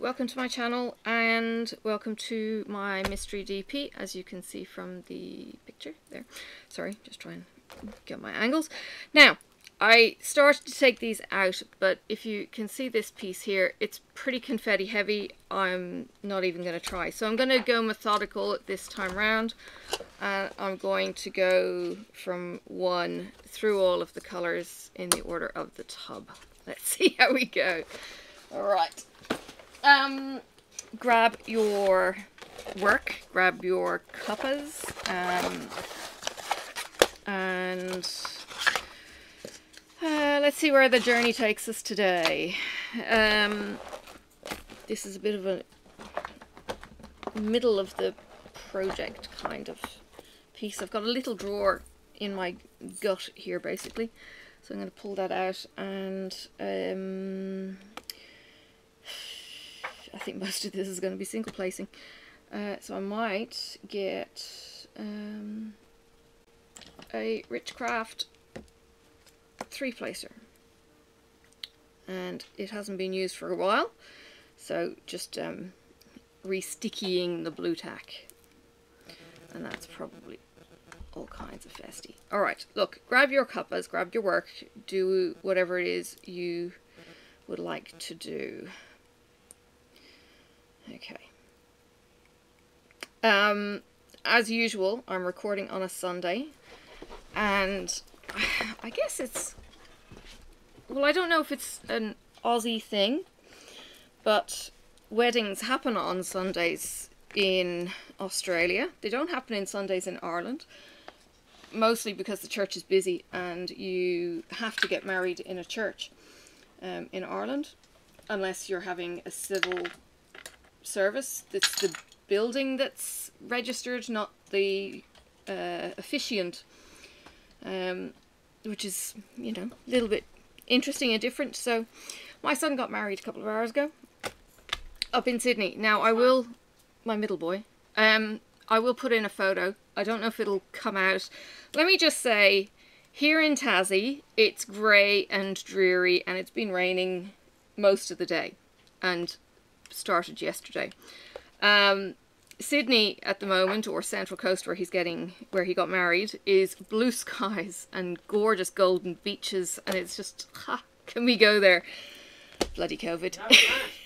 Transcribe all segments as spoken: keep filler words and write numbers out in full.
Welcome to my channel and welcome to my mystery D P, as you can see from the picture there. Sorry, just try and get my angles. Now, I started to take these out, but if you can see this piece here, it's pretty confetti heavy. I'm not even going to try. So I'm going to go methodical this time round. Uh, I'm going to go from one through all of the colours in the order of the tub. Let's see how we go. All right. Um, grab your work, grab your cuppas, um, and uh, let's see where the journey takes us today. Um, this is a bit of a middle of the project kind of piece. I've got a little drawer in my gut here, basically, so I'm going to pull that out and... Um, I think most of this is going to be single placing, uh, so I might get um, a Rich Craft three placer, and it hasn't been used for a while, so just um, re-stickying the blue tack, and that's probably all kinds of festy. All right, look, grab your cuppas, grab your work, do whatever it is you would like to do. Okay. Um, as usual, I'm recording on a Sunday, and I guess it's, well, I don't know if it's an Aussie thing, but weddings happen on Sundays in Australia. They don't happen on Sundays in Ireland, mostly because the church is busy and you have to get married in a church um, in Ireland, unless you're having a civil service. That's the building that's registered, not the uh, officiant, um, which is, you know, a little bit interesting and different. So my son got married a couple of hours ago up in Sydney. Now I will, my middle boy, um, I will put in a photo. I don't know if it'll come out. Let me just say, here in Tassie, it's grey and dreary and it's been raining most of the day and started yesterday. um Sydney at the moment, or Central Coast where he's getting where he got married, is blue skies and gorgeous golden beaches, and it's just, ha, can we go there? Bloody COVID.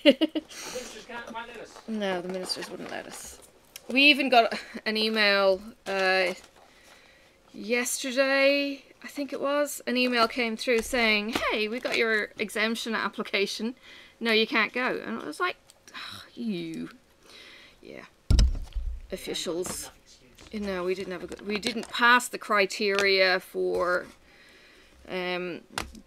No, the ministers can't let us. No, the ministers wouldn't let us. We even got an email uh yesterday, I think it was. An email came through saying, hey, we got your exemption application, no, you can't go. And I was like, oh, you, yeah, officials. No, we didn't have a good, we didn't pass the criteria for um,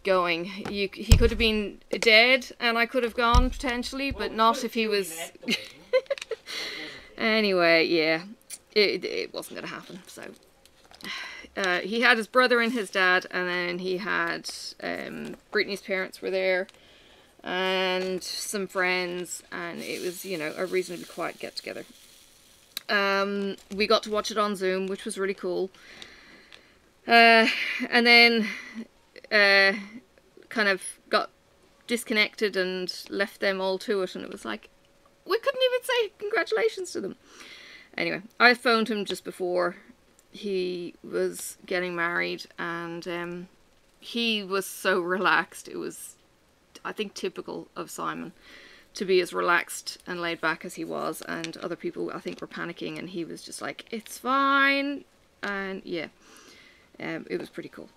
going. You, he could have been dead, and I could have gone potentially, but well, not if he was. Anyway, yeah, it it wasn't going to happen. So uh, he had his brother and his dad, and then he had um, Brittany's parents were there, and some friends, and it was, you know, a reasonably quiet get together. Um, we got to watch it on Zoom, which was really cool. Uh, and then uh, kind of got disconnected and left them all to it, and it was like, we couldn't even say congratulations to them. Anyway, I phoned him just before he was getting married, and um, he was so relaxed. It was, I think, typical of Simon to be as relaxed and laid back as he was, and other people, I think, were panicking, and he was just like, it's fine. And yeah, um, it was pretty cool.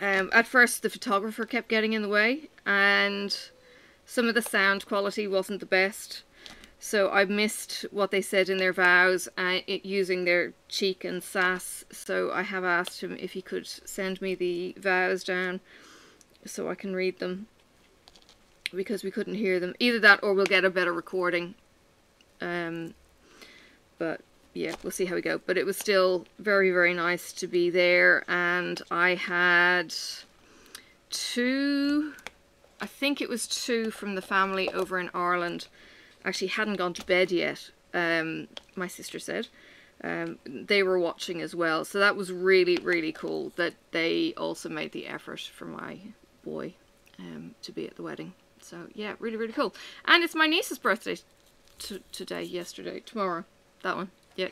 Um, at first the photographer kept getting in the way, and some of the sound quality wasn't the best, so I missed what they said in their vows, uh, it, using their cheek and sass. So I have asked him if he could send me the vows down so I can read them, because we couldn't hear them. Either that, or we'll get a better recording. Um, but yeah, we'll see how we go. But it was still very, very nice to be there. And I had two, I think it was two from the family over in Ireland. Actually hadn't gone to bed yet, um, my sister said. Um, they were watching as well. So that was really, really cool that they also made the effort for my boy um, to be at the wedding. So yeah, really, really cool. And it's my niece's birthday t today, yesterday, tomorrow. That one. Yeah.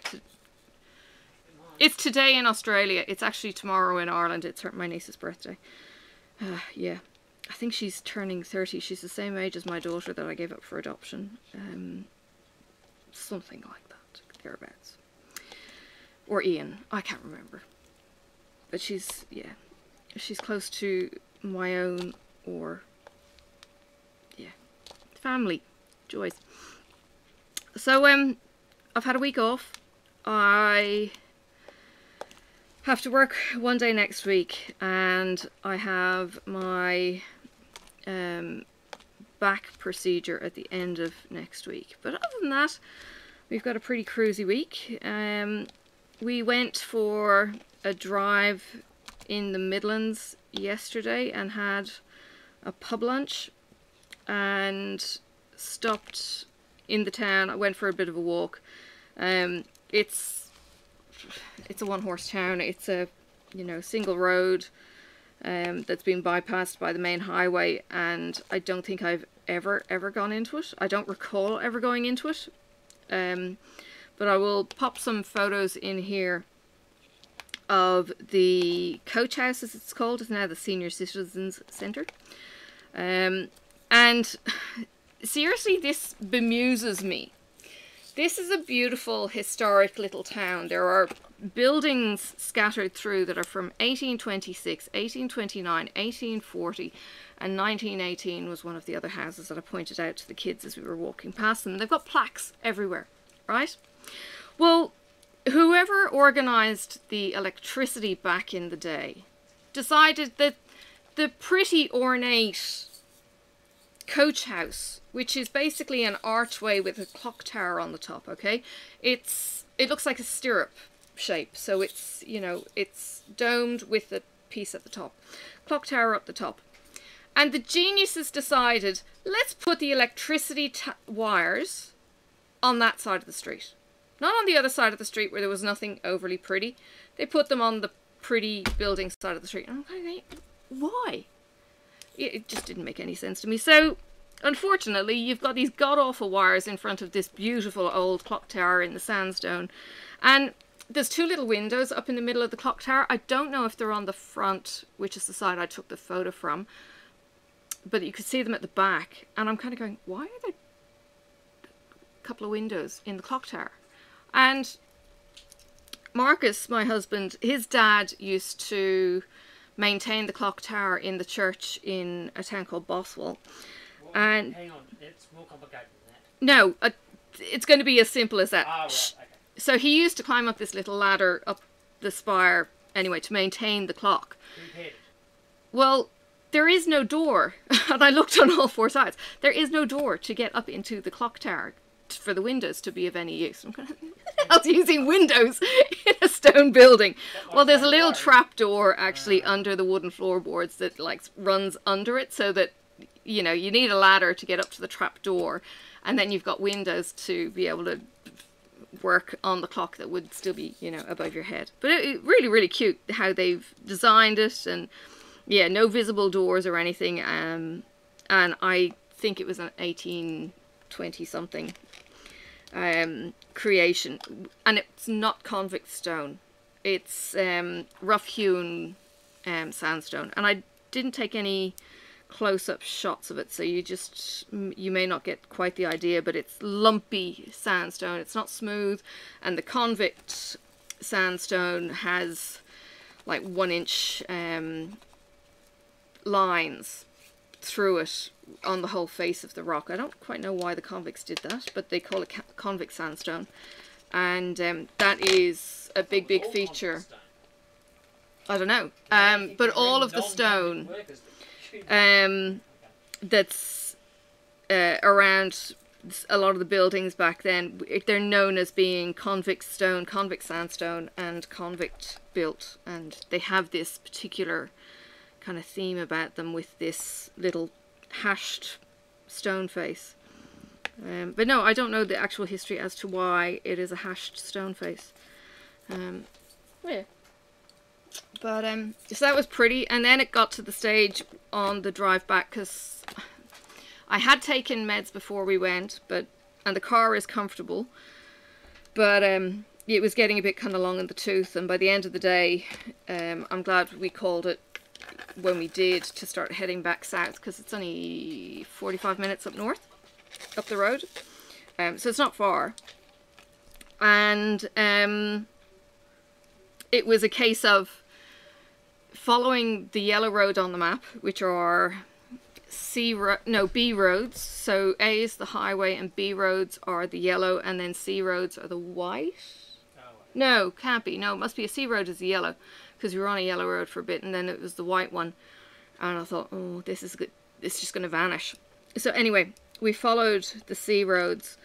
It's today in Australia. It's actually tomorrow in Ireland. It's her, my niece's birthday. Uh, yeah. I think she's turning thirty. She's the same age as my daughter that I gave up for adoption. Um, something like that. Thereabouts. Or Ian. I can't remember. But she's, yeah. She's close to my own or, yeah. Family. Joys. So, um... I've had a week off. I have to work one day next week, and I have my um, back procedure at the end of next week. But other than that, we've got a pretty cruisy week. Um, we went for a drive in the Midlands yesterday and had a pub lunch and stopped in the town. I went for a bit of a walk. Um, it's it's a one-horse town. It's a you know single road um, that's been bypassed by the main highway, and I don't think I've ever ever gone into it. I don't recall ever going into it. Um, but I will pop some photos in here of the coach house, as it's called. It's now the Senior Citizens Centre, um, and. Seriously, this bemuses me. This is a beautiful historic little town. There are buildings scattered through that are from eighteen twenty-six, eighteen twenty-nine, eighteen forty, and nineteen eighteen was one of the other houses that I pointed out to the kids as we were walking past them. They've got plaques everywhere, right? Well, whoever organised the electricity back in the day decided that the pretty ornate coach house, which is basically an archway with a clock tower on the top, okay, it's it looks like a stirrup shape, so it's you know it's domed with a piece at the top, clock tower up the top, and the geniuses decided, let's put the electricity t wires on that side of the street, not on the other side of the street where there was nothing overly pretty. They put them on the pretty building side of the street, and I'm kind of like, why? It just didn't make any sense to me. So, unfortunately, you've got these god-awful wires in front of this beautiful old clock tower in the sandstone. And there's two little windows up in the middle of the clock tower. I don't know if they're on the front, which is the side I took the photo from. But you could see them at the back. And I'm kind of going, why are there a couple of windows in the clock tower? And Marcus, my husband, his dad used to maintain the clock tower in the church in a town called Boswell. Well, and hang on, it's more complicated than that. No, uh, it's going to be as simple as that. Oh, right, okay. So he used to climb up this little ladder up the spire, anyway, to maintain the clock. Well, there is no door, and I looked on all four sides. There is no door to get up into the clock tower for the windows to be of any use. I'm gonna, I was using windows in a stone building. Well, there's a little trap door actually under the wooden floorboards that like runs under it, so that you know you need a ladder to get up to the trap door, and then you've got windows to be able to work on the clock that would still be you know above your head. But it, it really really cute how they've designed it, and yeah, no visible doors or anything. Um, and I think it was an eighteen twenty something um creation, and it's not convict stone, it's um rough hewn um sandstone, and I didn't take any close-up shots of it, so you just you may not get quite the idea, but it's lumpy sandstone, it's not smooth, and the convict sandstone has like one inch um lines through it on the whole face of the rock. I don't quite know why the convicts did that, but they call it convict sandstone, and um, that is a big big feature. I don't know, um, but all of the stone um, that's uh, around a lot of the buildings back then, they're known as being convict stone, convict sandstone and convict built, and they have this particular kind of theme about them with this little hashed stone face. Um, but no, I don't know the actual history as to why it is a hashed stone face. Um, yeah. But um, so that was pretty, and then it got to the stage on the drive back, because I had taken meds before we went, but and the car is comfortable, but um, it was getting a bit kind of long in the tooth, and by the end of the day, um, I'm glad we called it when we did to start heading back south, because it's only forty-five minutes up north, up the road, um, so it's not far. And um, it was a case of following the yellow road on the map, which are C ro no B roads. So A is the highway and B roads are the yellow, and then C roads are the white. No, can't be. No, it must be a C road is the yellow, because we were on a yellow road for a bit, and then it was the white one. And I thought, oh, this is good. It's just going to vanish. So anyway, we followed the C roads.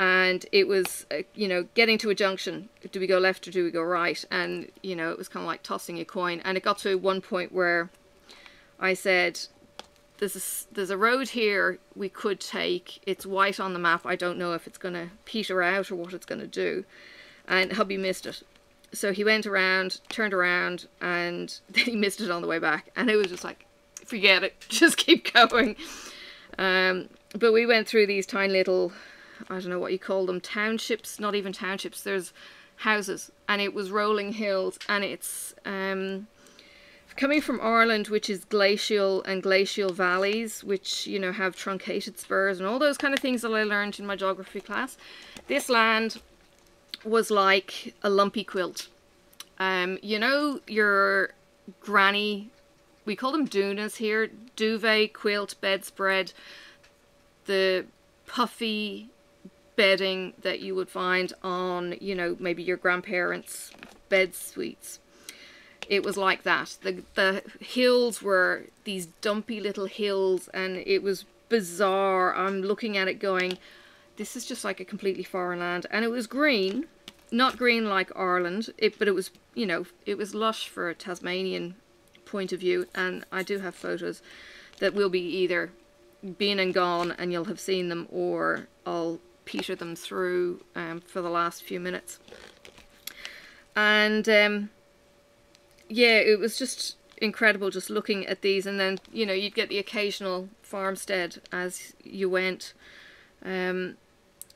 And it was, uh, you know, getting to a junction. Do we go left or do we go right? And, you know, it was kind of like tossing a coin. And it got to one point where I said, there's a, there's a road here we could take. It's white on the map. I don't know if it's going to peter out or what it's going to do. And hubby missed it. So he went around, turned around, and then he missed it on the way back. And it was just like, forget it. Just keep going. Um, but we went through these tiny little... I don't know what you call them, townships, not even townships, there's houses, and it was rolling hills, and it's um, coming from Ireland, which is glacial and glacial valleys, which, you know, have truncated spurs and all those kind of things that I learned in my geography class. This land was like a lumpy quilt. Um, you know, your granny, we call them doonas here, duvet, quilt, bedspread, the puffy bedding that you would find on, you know, maybe your grandparents' bed suites. It was like that. The, the hills were these dumpy little hills, and it was bizarre. I'm looking at it going, this is just like a completely foreign land. And it was green, not green like Ireland, it, but it was, you know, it was lush for a Tasmanian point of view. And I do have photos that will be either been and gone and you'll have seen them, or I'll peter them through um, for the last few minutes. And um, yeah, it was just incredible just looking at these, and then, you know, you'd get the occasional farmstead as you went. Um,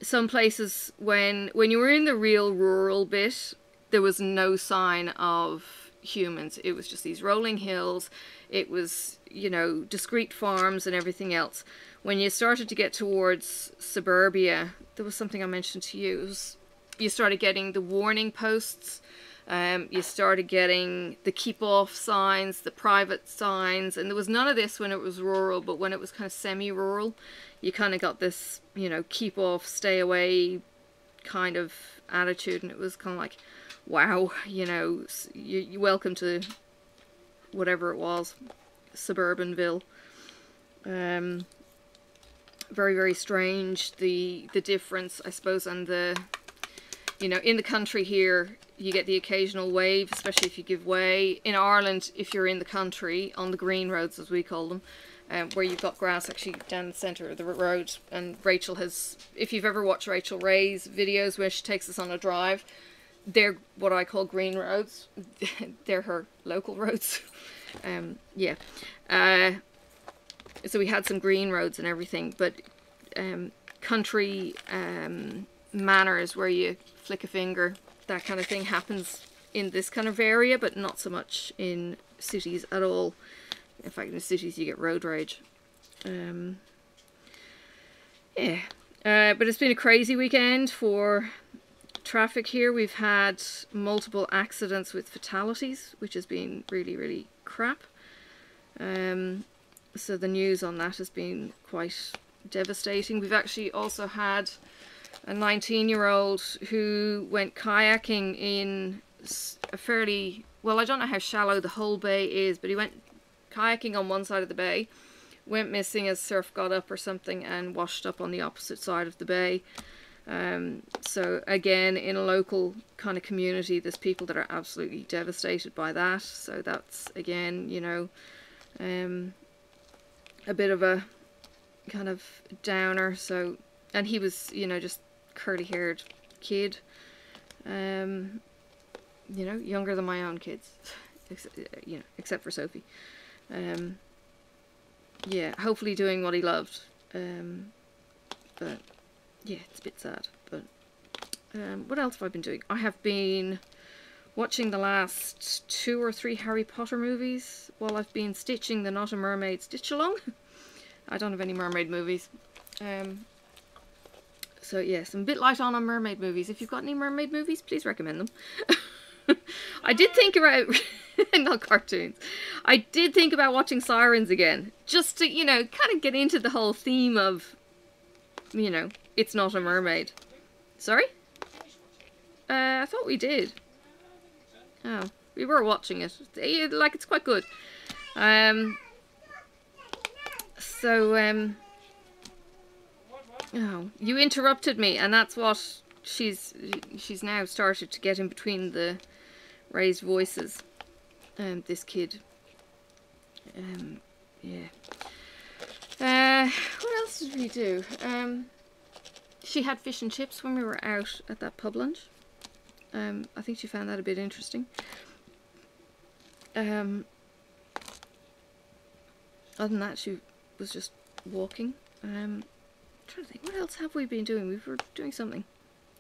some places when when you were in the real rural bit, there was no sign of humans. It was just these rolling hills. It was, you know, discrete farms and everything else. When you started to get towards suburbia, there was something I mentioned to you. It was, you started getting the warning posts, um, you started getting the keep off signs, the private signs, and there was none of this when it was rural, but when it was kind of semi-rural, you kind of got this, you know, keep off, stay away kind of attitude, and it was kind of like, wow, you know, you, you're welcome to whatever it was, Suburbanville. Um, very, very strange, the the difference, I suppose, and the, you know, in the country here, you get the occasional wave, especially if you give way. In Ireland, if you're in the country, on the green roads, as we call them, um, where you've got grass actually down the centre of the road, and Rachel has, if you've ever watched Rachel Ray's videos where she takes us on a drive, they're what I call green roads. They're her local roads. um, yeah. Uh, so we had some green roads and everything, but um, country um, manners where you flick a finger, that kind of thing happens in this kind of area, but not so much in cities at all. In fact, in the cities you get road rage. Um, yeah. Uh, but it's been a crazy weekend for traffic here. We've had multiple accidents with fatalities, which has been really, really crap. Um, so the news on that has been quite devastating. We've actually also had a nineteen year old who went kayaking in a fairly, well, I don't know how shallow the whole bay is, but he went kayaking on one side of the bay, went missing as surf got up or something and washed up on the opposite side of the bay. Um, so again, in a local kind of community, there's people that are absolutely devastated by that. So that's, again, you know, um, a bit of a kind of downer. So, and he was, you know, just curly-haired kid, um, you know, younger than my own kids, except, you know, except for Sophie. Um, yeah, hopefully doing what he loved, um, but yeah, it's a bit sad. But um, what else have I been doing? I have been watching the last two or three Harry Potter movies while I've been stitching the Not a Mermaid stitch along. I don't have any mermaid movies. Um, so yes, I'm a bit light on on mermaid movies. If you've got any mermaid movies, please recommend them. I did think about... not cartoons. I did think about watching Sirens again. Just to, you know, kind of get into the whole theme of, you know, it's not a mermaid. Sorry? Uh, I thought we did. Oh, we were watching it. Like, it's quite good. Um, so, um... Oh, you interrupted me, and that's what she's... She's now started to get in between the raised voices. Um, this kid. Um, yeah. Uh, what else did we do? Um... She had fish and chips when we were out at that pub lunch. Um, I think she found that a bit interesting. Um, other than that, she was just walking. Um, I'm trying to think, what else have we been doing? We were doing something.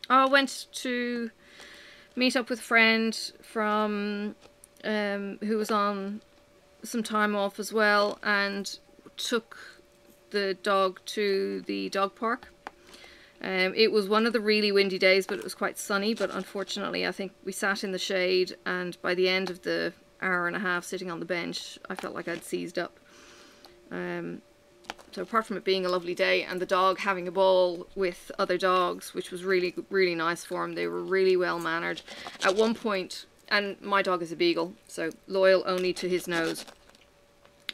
Oh, I went to meet up with a friend from um, who was on some time off as well, and took the dog to the dog park. Um, it was one of the really windy days, but it was quite sunny. But unfortunately, I think we sat in the shade, and by the end of the hour and a half sitting on the bench, I felt like I'd seized up. Um, so apart from it being a lovely day and the dog having a ball with other dogs, which was really, really nice for him. They were really well mannered. At one point, and my dog is a beagle, so loyal only to his nose,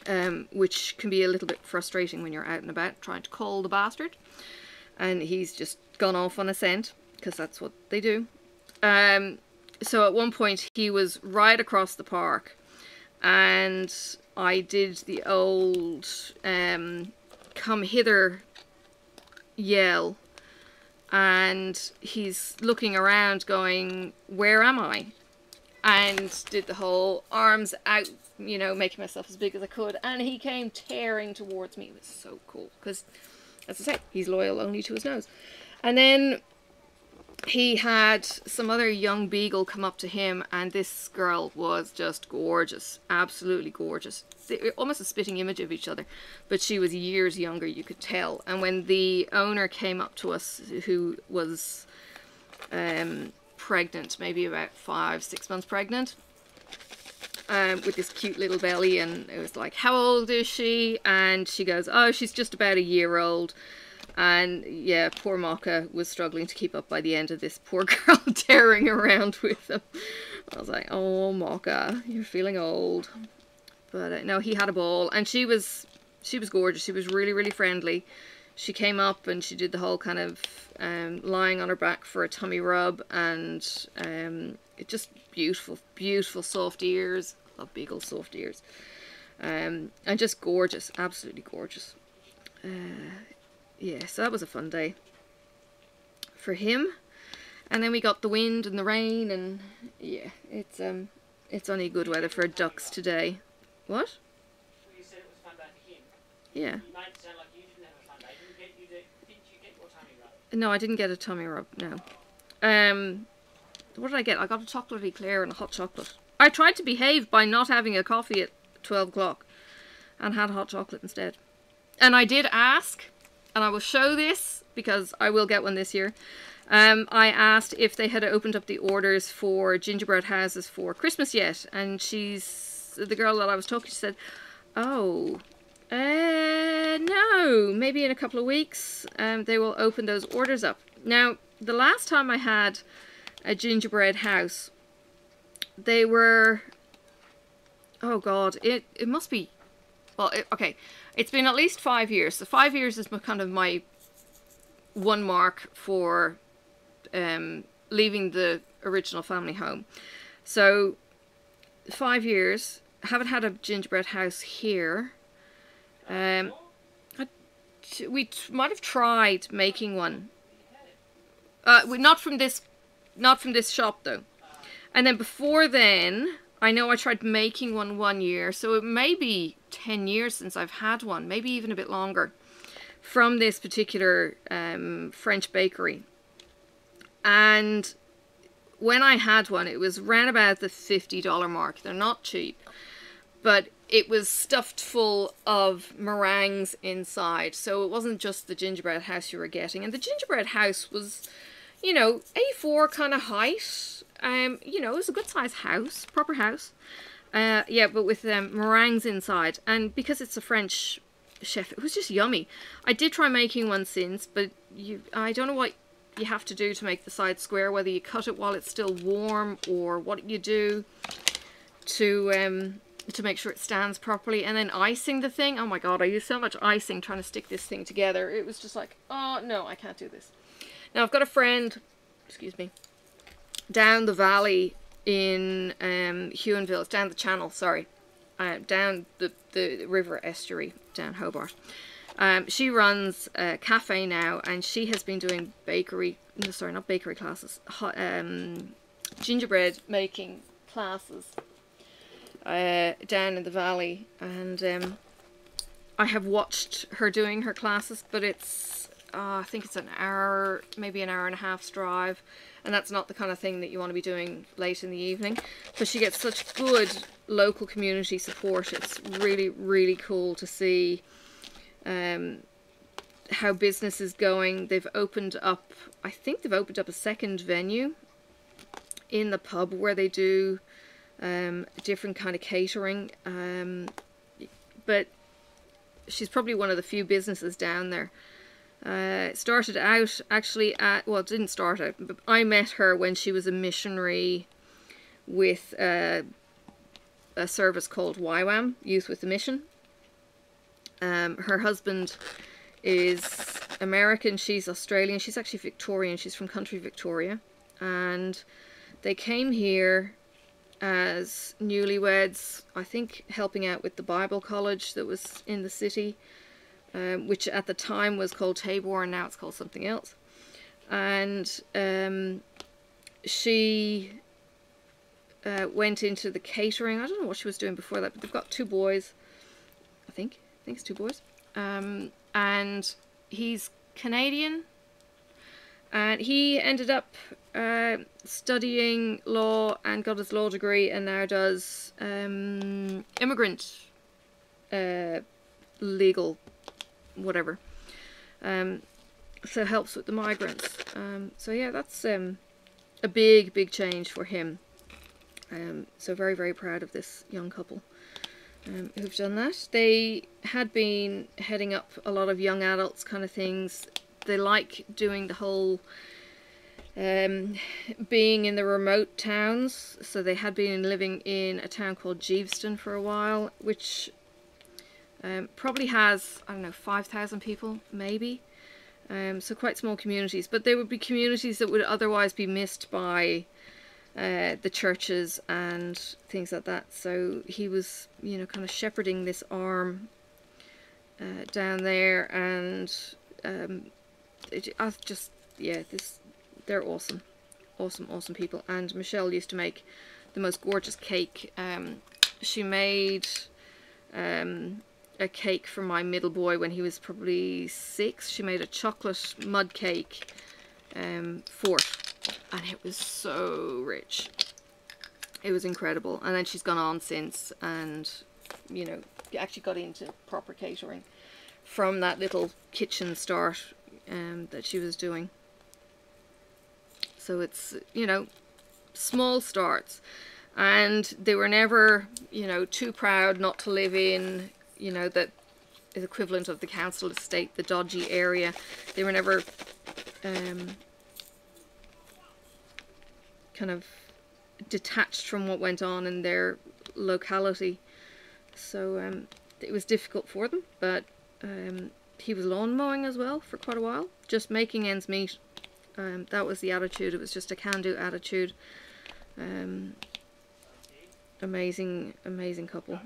um, which can be a little bit frustrating when you're out and about trying to call the bastard. And he's just gone off on a scent, because that's what they do. Um, so at one point he was right across the park, and I did the old um, come hither yell, and he's looking around going, where am I? And did the whole arms out, you know, making myself as big as I could, and he came tearing towards me. It was so cool, because... as I say, he's loyal only to his nose. And then he had some other young beagle come up to him, and this girl was just gorgeous, absolutely gorgeous. They, almost a spitting image of each other, but she was years younger, you could tell. And when the owner came up to us, who was um, pregnant, maybe about five, six months pregnant, Um, with this cute little belly, and it was like, how old is she? And she goes, oh, she's just about a year old. And yeah, poor Maka was struggling to keep up by the end of this poor girl tearing around with him. I was like, oh, Maka, you're feeling old. But uh, no, he had a ball, and she was she was gorgeous. She was really, really friendly. She came up and she did the whole kind of um, lying on her back for a tummy rub, and um, it just beautiful, beautiful soft ears. Of beagle soft ears, um, and just gorgeous, absolutely gorgeous. Uh, yeah, so that was a fun day for him. And then we got the wind and the rain, and yeah, it's um, it's only good weather for ducks today. What? Well, you said it was fun day for him. Yeah. You made it sound like you didn't have a fun day. Didn't you get, did you get your tummy rub? No, I didn't get a tummy rub. No. Um, what did I get? I got a chocolate eclair and a hot chocolate. I tried to behave by not having a coffee at twelve o'clock and had hot chocolate instead. And I did ask, and I will show this because I will get one this year. Um, I asked if they had opened up the orders for gingerbread houses for Christmas yet. And she's, the girl that I was talking to said, oh, uh, no, maybe in a couple of weeks um, they will open those orders up. Now, the last time I had a gingerbread house, they were, oh god, it, it must be well, it, okay, it's been at least five years. So five years is my, kind of my one mark for um, leaving the original family home. So five years, haven't had a gingerbread house here. Um, I, we t might have tried making one. Uh, we, not from this, not from this shop though. And then before then, I know I tried making one one year, so it may be ten years since I've had one, maybe even a bit longer, from this particular um, French bakery. And when I had one, it was around about the fifty dollar mark. They're not cheap, but it was stuffed full of meringues inside, so it wasn't just the gingerbread house you were getting. And the gingerbread house was, you know, A four kind of height. Um, you know, it was a good size house, proper house. Uh, yeah, but with um, meringues inside. And because it's a French chef, it was just yummy. I did try making one since, but you, I don't know what you have to do to make the side square, whether you cut it while it's still warm or what you do to um, to make sure it stands properly. And then icing the thing. Oh my God, I used so much icing trying to stick this thing together. It was just like, oh no, I can't do this. Now I've got a friend, excuse me, down the valley in um, Huonville, it's down the channel, sorry, uh, down the, the river estuary, down Hobart. Um, she runs a cafe now, and she has been doing bakery, no, sorry, not bakery classes, hot, um, gingerbread making classes uh, down in the valley. And um, I have watched her doing her classes, but it's, Uh, I think it's an hour, maybe an hour and a half's drive, and that's not the kind of thing that you want to be doing late in the evening. But she gets such good local community support. It's really, really cool to see um, how business is going. They've opened up, I think they've opened up a second venue in the pub where they do um, different kind of catering. Um, but she's probably one of the few businesses down there. Uh, it started out actually at, well, it didn't start out, but I met her when she was a missionary with uh, a service called Y WAM, Youth with a Mission. Um, her husband is American, she's Australian, she's actually Victorian, she's from country Victoria. And they came here as newlyweds, I think helping out with the Bible college that was in the city. Um, which at the time was called Tabor, and now it's called something else. And um, she uh, went into the catering. I don't know what she was doing before that, but they've got two boys, I think. I think it's two boys. Um, and he's Canadian. And he ended up uh, studying law and got his law degree, and now does um, immigrant uh, legal whatever, um, so helps with the migrants. Um, so yeah, that's um, a big, big change for him. Um, so very, very proud of this young couple um, who've done that. They had been heading up a lot of young adults kind of things. They like doing the whole um, being in the remote towns. So they had been living in a town called Jeeveston for a while, which Um, probably has, I don't know, five thousand people, maybe. Um, so quite small communities. But there would be communities that would otherwise be missed by uh, the churches and things like that. So he was, you know, kind of shepherding this arm uh, down there. And um, it, I just, yeah, this, they're awesome. Awesome, awesome people. And Michelle used to make the most gorgeous cake. Um, she made Um, a cake for my middle boy when he was probably six. She made a chocolate mud cake um, fort, and it was so rich. It was incredible. And then she's gone on since, and you know, actually got into proper catering from that little kitchen start um, that she was doing. So it's, you know, small starts, and they were never, you know, too proud not to live in, you know, that is equivalent of the council estate, the dodgy area. They were never um, kind of detached from what went on in their locality. So um, it was difficult for them, but um, he was lawn mowing as well for quite a while, just making ends meet. Um, that was the attitude. It was just a can-do attitude. Um, amazing, amazing couple.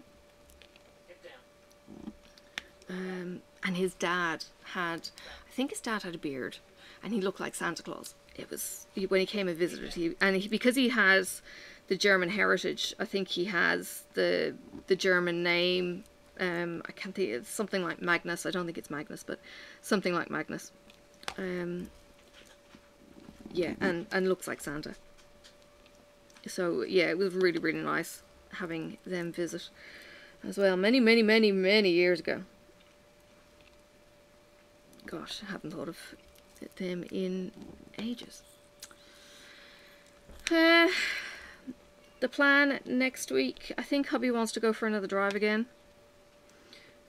Um, and his dad had, I think his dad had a beard, and he looked like Santa Claus. It was, when he came and visited, he, and he, because he has the German heritage, I think he has the the German name, um, I can't think, it's something like Magnus, I don't think it's Magnus, but something like Magnus. Um, yeah, and, and looks like Santa. So yeah, it was really, really nice having them visit as well, many, many, many, many years ago. Gosh, I haven't thought of them in ages. Uh, the plan next week, I think hubby wants to go for another drive again.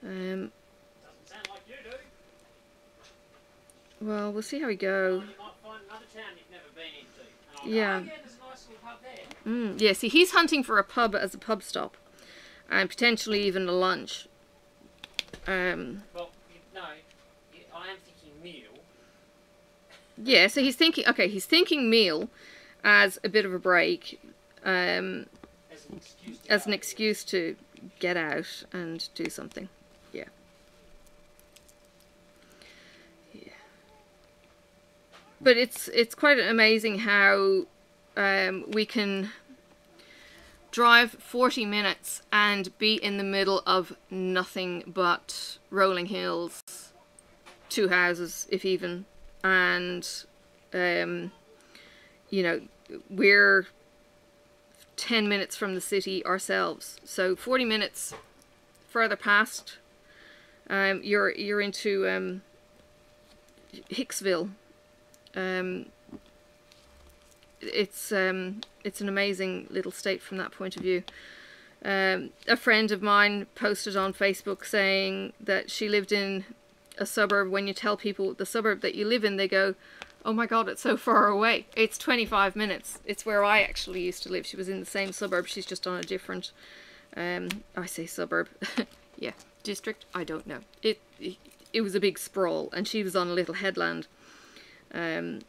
Um, Doesn't sound like you do. Well, we'll see how we go. Well, you might find another town you've never been into. Yeah. Go, oh, yeah, there's a nice little pub there. Mm, yeah, see, he's hunting for a pub as a pub stop, and potentially even a lunch. Um, well, you know, I am thinking meal. Yeah, so he's thinking, okay, he's thinking meal as a bit of a break, um, as an excuse to, as an excuse to get out and do something. Yeah. Yeah. But it's, it's quite amazing how um, we can drive forty minutes and be in the middle of nothing but rolling hills, two houses, if even. And, um, you know, we're ten minutes from the city ourselves. So forty minutes further past, um, you're, you're into, um, Hicksville. Um, it's, um, it's an amazing little state from that point of view. Um, a friend of mine posted on Facebook saying that she lived in a suburb. When you tell people the suburb that you live in, they go, oh my god, it's so far away. It's twenty-five minutes. It's where I actually used to live. She was in the same suburb, she's just on a different, um I say suburb, yeah, district, I don't know. It, it it was a big sprawl, and she was on a little headland, um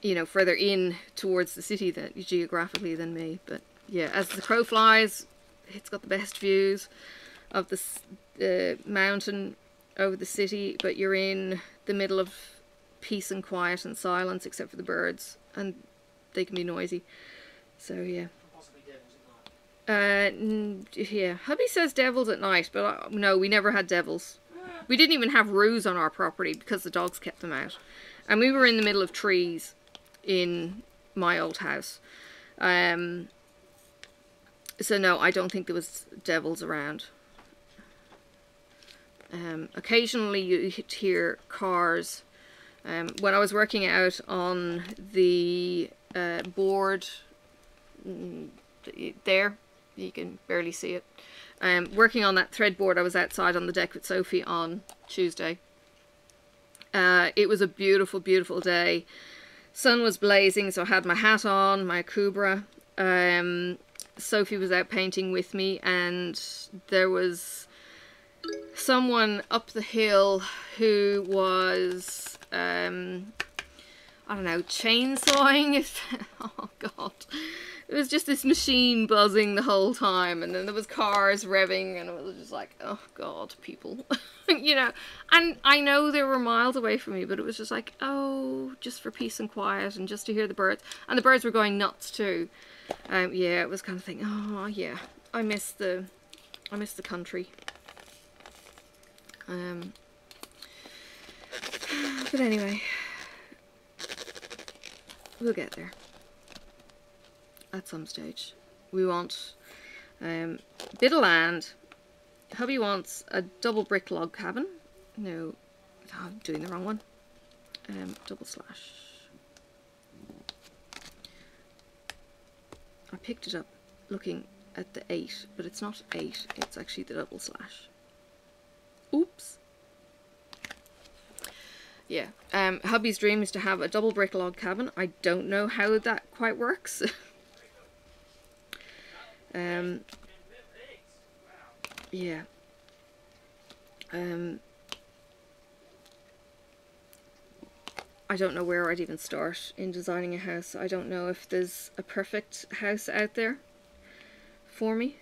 you know, further in towards the city that geographically than me. But yeah, as the crow flies, it's got the best views of this uh, mountain over the city, but you're in the middle of peace and quiet and silence, except for the birds, and they can be noisy. So yeah. Possibly devils at night. Uh, yeah. Hubby says devils at night, but I, no, we never had devils. We didn't even have roos on our property because the dogs kept them out, and we were in the middle of trees in my old house. Um. So no, I don't think there was devils around. Um, occasionally you hear cars. Um, when I was working out on the uh, board there, you can barely see it, um, working on that thread board, I was outside on the deck with Sophie on Tuesday. Uh, it was a beautiful, beautiful day. Sun was blazing, so I had my hat on, my Kubra. Um, Sophie was out painting with me, and there was someone up the hill who was, um, I don't know, chainsawing. If, oh god, it was just this machine buzzing the whole time, and then there was cars revving, and it was just like, oh god, people, you know. And I know they were miles away from me, but it was just like, oh, just for peace and quiet, and just to hear the birds, and the birds were going nuts too. Um, yeah, it was kind of thing. Oh yeah, I miss the, I miss the country. Um, but anyway, we'll get there at some stage. We want um, a bit of land. Hubby wants a double brick log cabin. No, oh, I'm doing the wrong one. Um, double slash. I picked it up looking at the eight, but it's not eight, it's actually the double slash. Oops. Yeah. Um, hubby's dream is to have a double brick log cabin. I don't know how that quite works. um, yeah. Um, I don't know where I'd even start in designing a house. I don't know if there's a perfect house out there for me.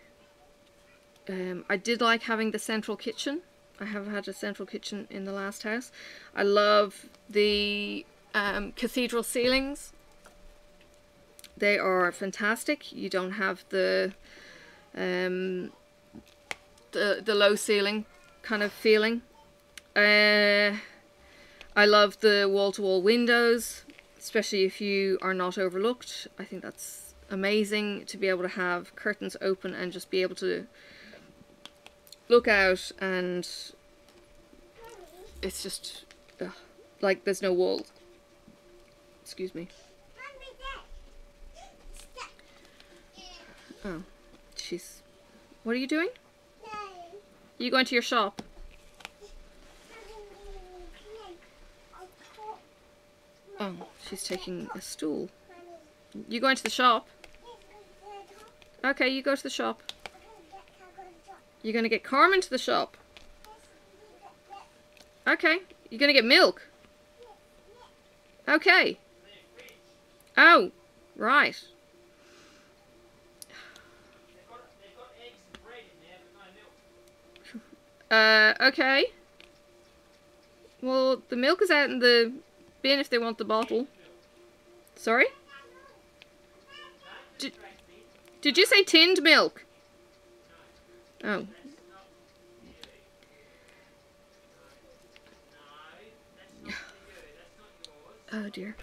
Um, I did like having the central kitchen. I have had a central kitchen in the last house. I love the um, cathedral ceilings. They are fantastic. You don't have the um, the, the low ceiling kind of feeling. Uh, I love the wall-to-wall windows, especially if you are not overlooked. I think that's amazing to be able to have curtains open and just be able to look out, and it's just ugh, like there's no walls. Excuse me. Oh, she's. What are you doing? Are you going to your shop? Oh, she's taking a stool. You going to the shop? Okay, you go to the shop. You're going to get Carmen to the shop? Okay. You're going to get milk? Okay. Oh, right. Uh, okay. Well, the milk is out in the bin if they want the bottle. Sorry? Did, did you say tinned milk? Oh. Oh dear.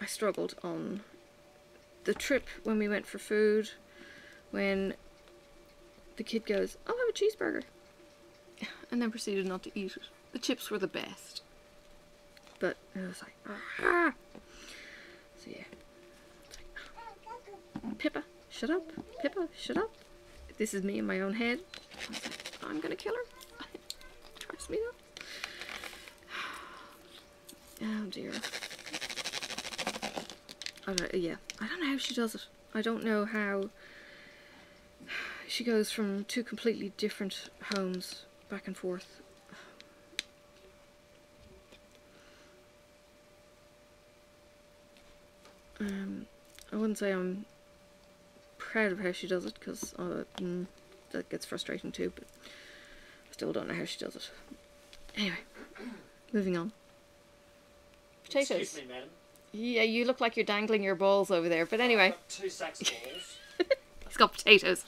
I struggled on the trip when we went for food, when the kid goes, I'll have a cheeseburger, and then proceeded not to eat it. The chips were the best. But I was like, ah. So yeah. Pippa, shut up. Pippa, shut up. This is me in my own head. I'm gonna kill her. Trust me though. Oh dear. I don't, yeah, I don't know how she does it. I don't know how she goes from two completely different homes back and forth. Um, I wouldn't say I'm proud of how she does it, because uh, mm, that gets frustrating too, but I still don't know how she does it. Anyway, moving on. Potatoes. Excuse me, madam. Yeah, you look like you're dangling your balls over there, but anyway. I've got two sacks of balls. He's got potatoes.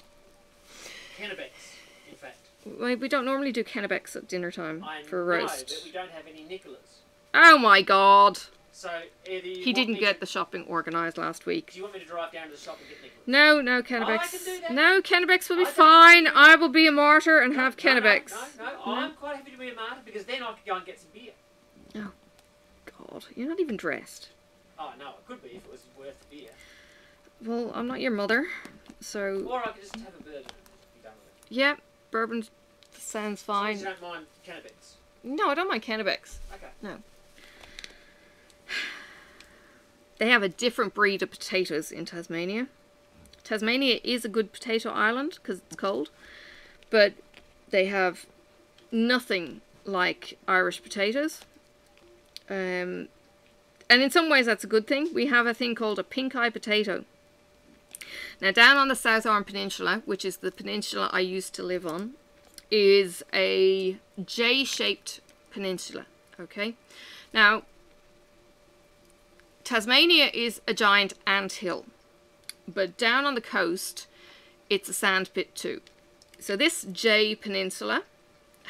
Kennebecs, in fact. Well, we don't normally do Kennebecs at dinner time I for a roast. I know, but we don't have any Nicolas. Oh my god! So, he didn't get to... the shopping organised last week. Do you want me to drive down to the shop and get Nicola? No, no Kennebecs. Oh, no, Kennebecs will be I fine. Don't... I will be a martyr and no, have no, Kennebecs. No, no, no, no, I'm quite happy to be a martyr, because then I could go and get some beer. Oh, God. You're not even dressed. Oh, no, it could be if it was worth the beer. Well, I'm not your mother, so... Or I could just have a bourbon. Yep, yeah, bourbon sounds fine. So you don't mind Kennebecs? No, I don't mind Kennebecs. Okay. No. They have a different breed of potatoes in Tasmania. Tasmania is a good potato island because it's cold, but they have nothing like Irish potatoes. Um, and in some ways that's a good thing. We have a thing called a pink eye potato. Now down on the South Arm Peninsula, which is the peninsula I used to live on, is a J-shaped peninsula, okay? Now, Tasmania is a giant anthill, but down on the coast it's a sandpit too. So this J peninsula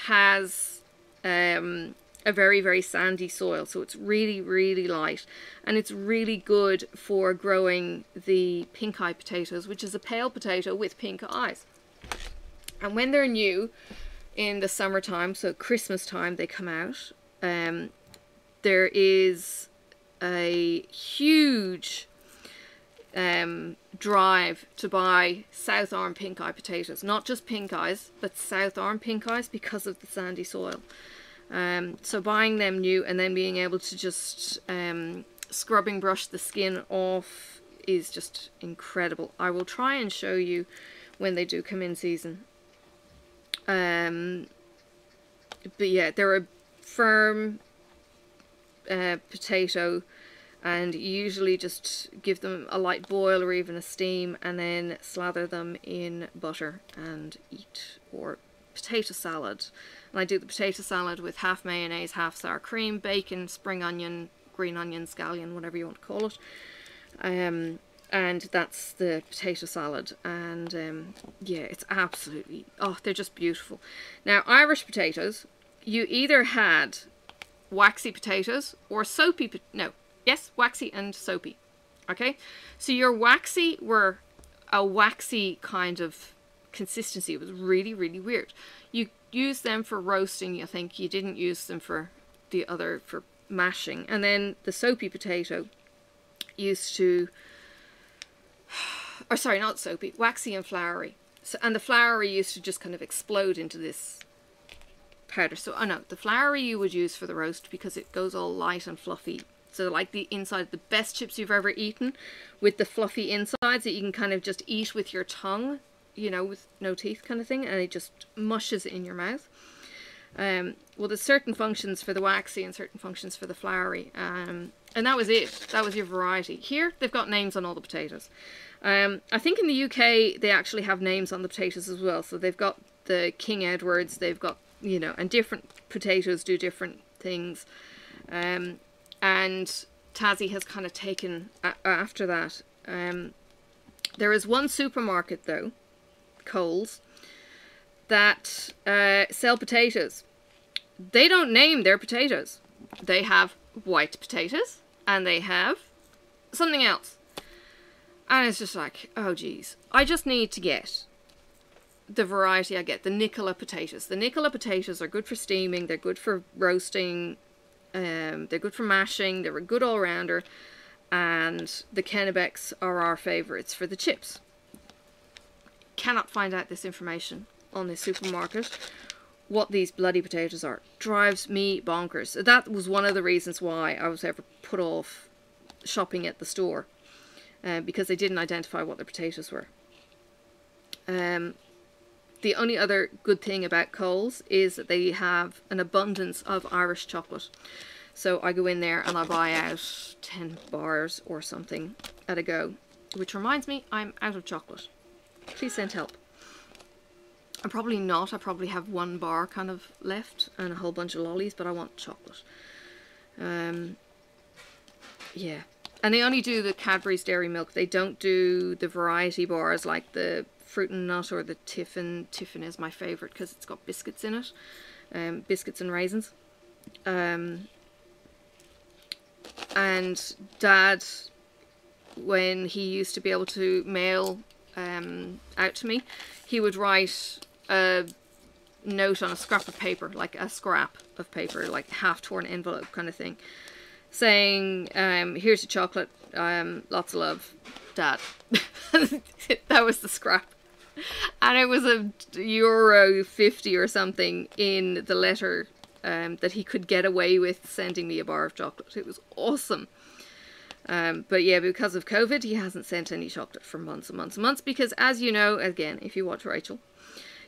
has um, a very, very sandy soil, so it's really, really light, and it's really good for growing the pink eye potatoes, which is a pale potato with pink eyes. And when they're new in the summertime, so Christmas time they come out, um, there is a huge um, drive to buy South Arm pink eye potatoes. Not just pink eyes, but South Arm pink eyes because of the sandy soil. Um, so buying them new and then being able to just um, scrubbing brush the skin off is just incredible. I will try and show you when they do come in season. Um, but yeah, they're a firm uh, potato, and usually just give them a light boil or even a steam, and then slather them in butter and eat, or potato salad. And I do the potato salad with half mayonnaise, half sour cream, bacon, spring onion, green onion, scallion, whatever you want to call it. Um, and that's the potato salad. And um, yeah, it's absolutely, oh, they're just beautiful. Now, Irish potatoes, you either had waxy potatoes or soapy, po no, yes, waxy and soapy. Okay, so your waxy were a waxy kind of consistency. It was really, really weird. You used them for roasting, I think. You didn't use them for the other, for mashing. And then the soapy potato used to, or sorry, not soapy, waxy and floury. So, and the floury used to just kind of explode into this powder. So, oh no, the floury you would use for the roast because it goes all light and fluffy. So like the inside, the best chips you've ever eaten with the fluffy insides that you can kind of just eat with your tongue, you know, with no teeth kind of thing, and it just mushes in your mouth. Um, well, there's certain functions for the waxy and certain functions for the floury. Um, and that was it. That was your variety. Here, they've got names on all the potatoes. Um, I think in the U K, they actually have names on the potatoes as well. So they've got the King Edwards, they've got, you know, and different potatoes do different things. Um, and Tassie has kind of taken a after that. Um, there is one supermarket, though, Coles, that uh, sell potatoes. They don't name their potatoes. They have white potatoes and they have something else. And it's just like, oh geez, I just need to get the variety I get, the Nicola potatoes. The Nicola potatoes are good for steaming, they're good for roasting, um, they're good for mashing, they're a good all-rounder, and the Kennebecs are our favourites for the chips. Cannot find out this information on this supermarket, what these bloody potatoes are. Drives me bonkers. That was one of the reasons why I was ever put off shopping at the store, uh, because they didn't identify what their potatoes were. Um, the only other good thing about Coles is that they have an abundance of Irish chocolate. So I go in there and I buy out ten bars or something at a go, which reminds me I'm out of chocolate. Please send help. I'm probably not. I probably have one bar kind of left and a whole bunch of lollies, but I want chocolate. Um, yeah. And they only do the Cadbury's Dairy Milk. They don't do the variety bars like the Fruit and Nut or the Tiffin. Tiffin is my favourite because it's got biscuits in it. Um, biscuits and raisins. Um, and Dad, when he used to be able to mail Um, out to me, he would write a note on a scrap of paper, like a scrap of paper, like half torn envelope kind of thing, saying, um, here's a chocolate, um, lots of love, Dad. That was the scrap. And it was a euro fifty or something in the letter um, that he could get away with sending me a bar of chocolate. It was awesome. Um, but yeah, because of COVID, he hasn't sent any chocolate for months and months and months, because as you know, again, if you watch Rachel,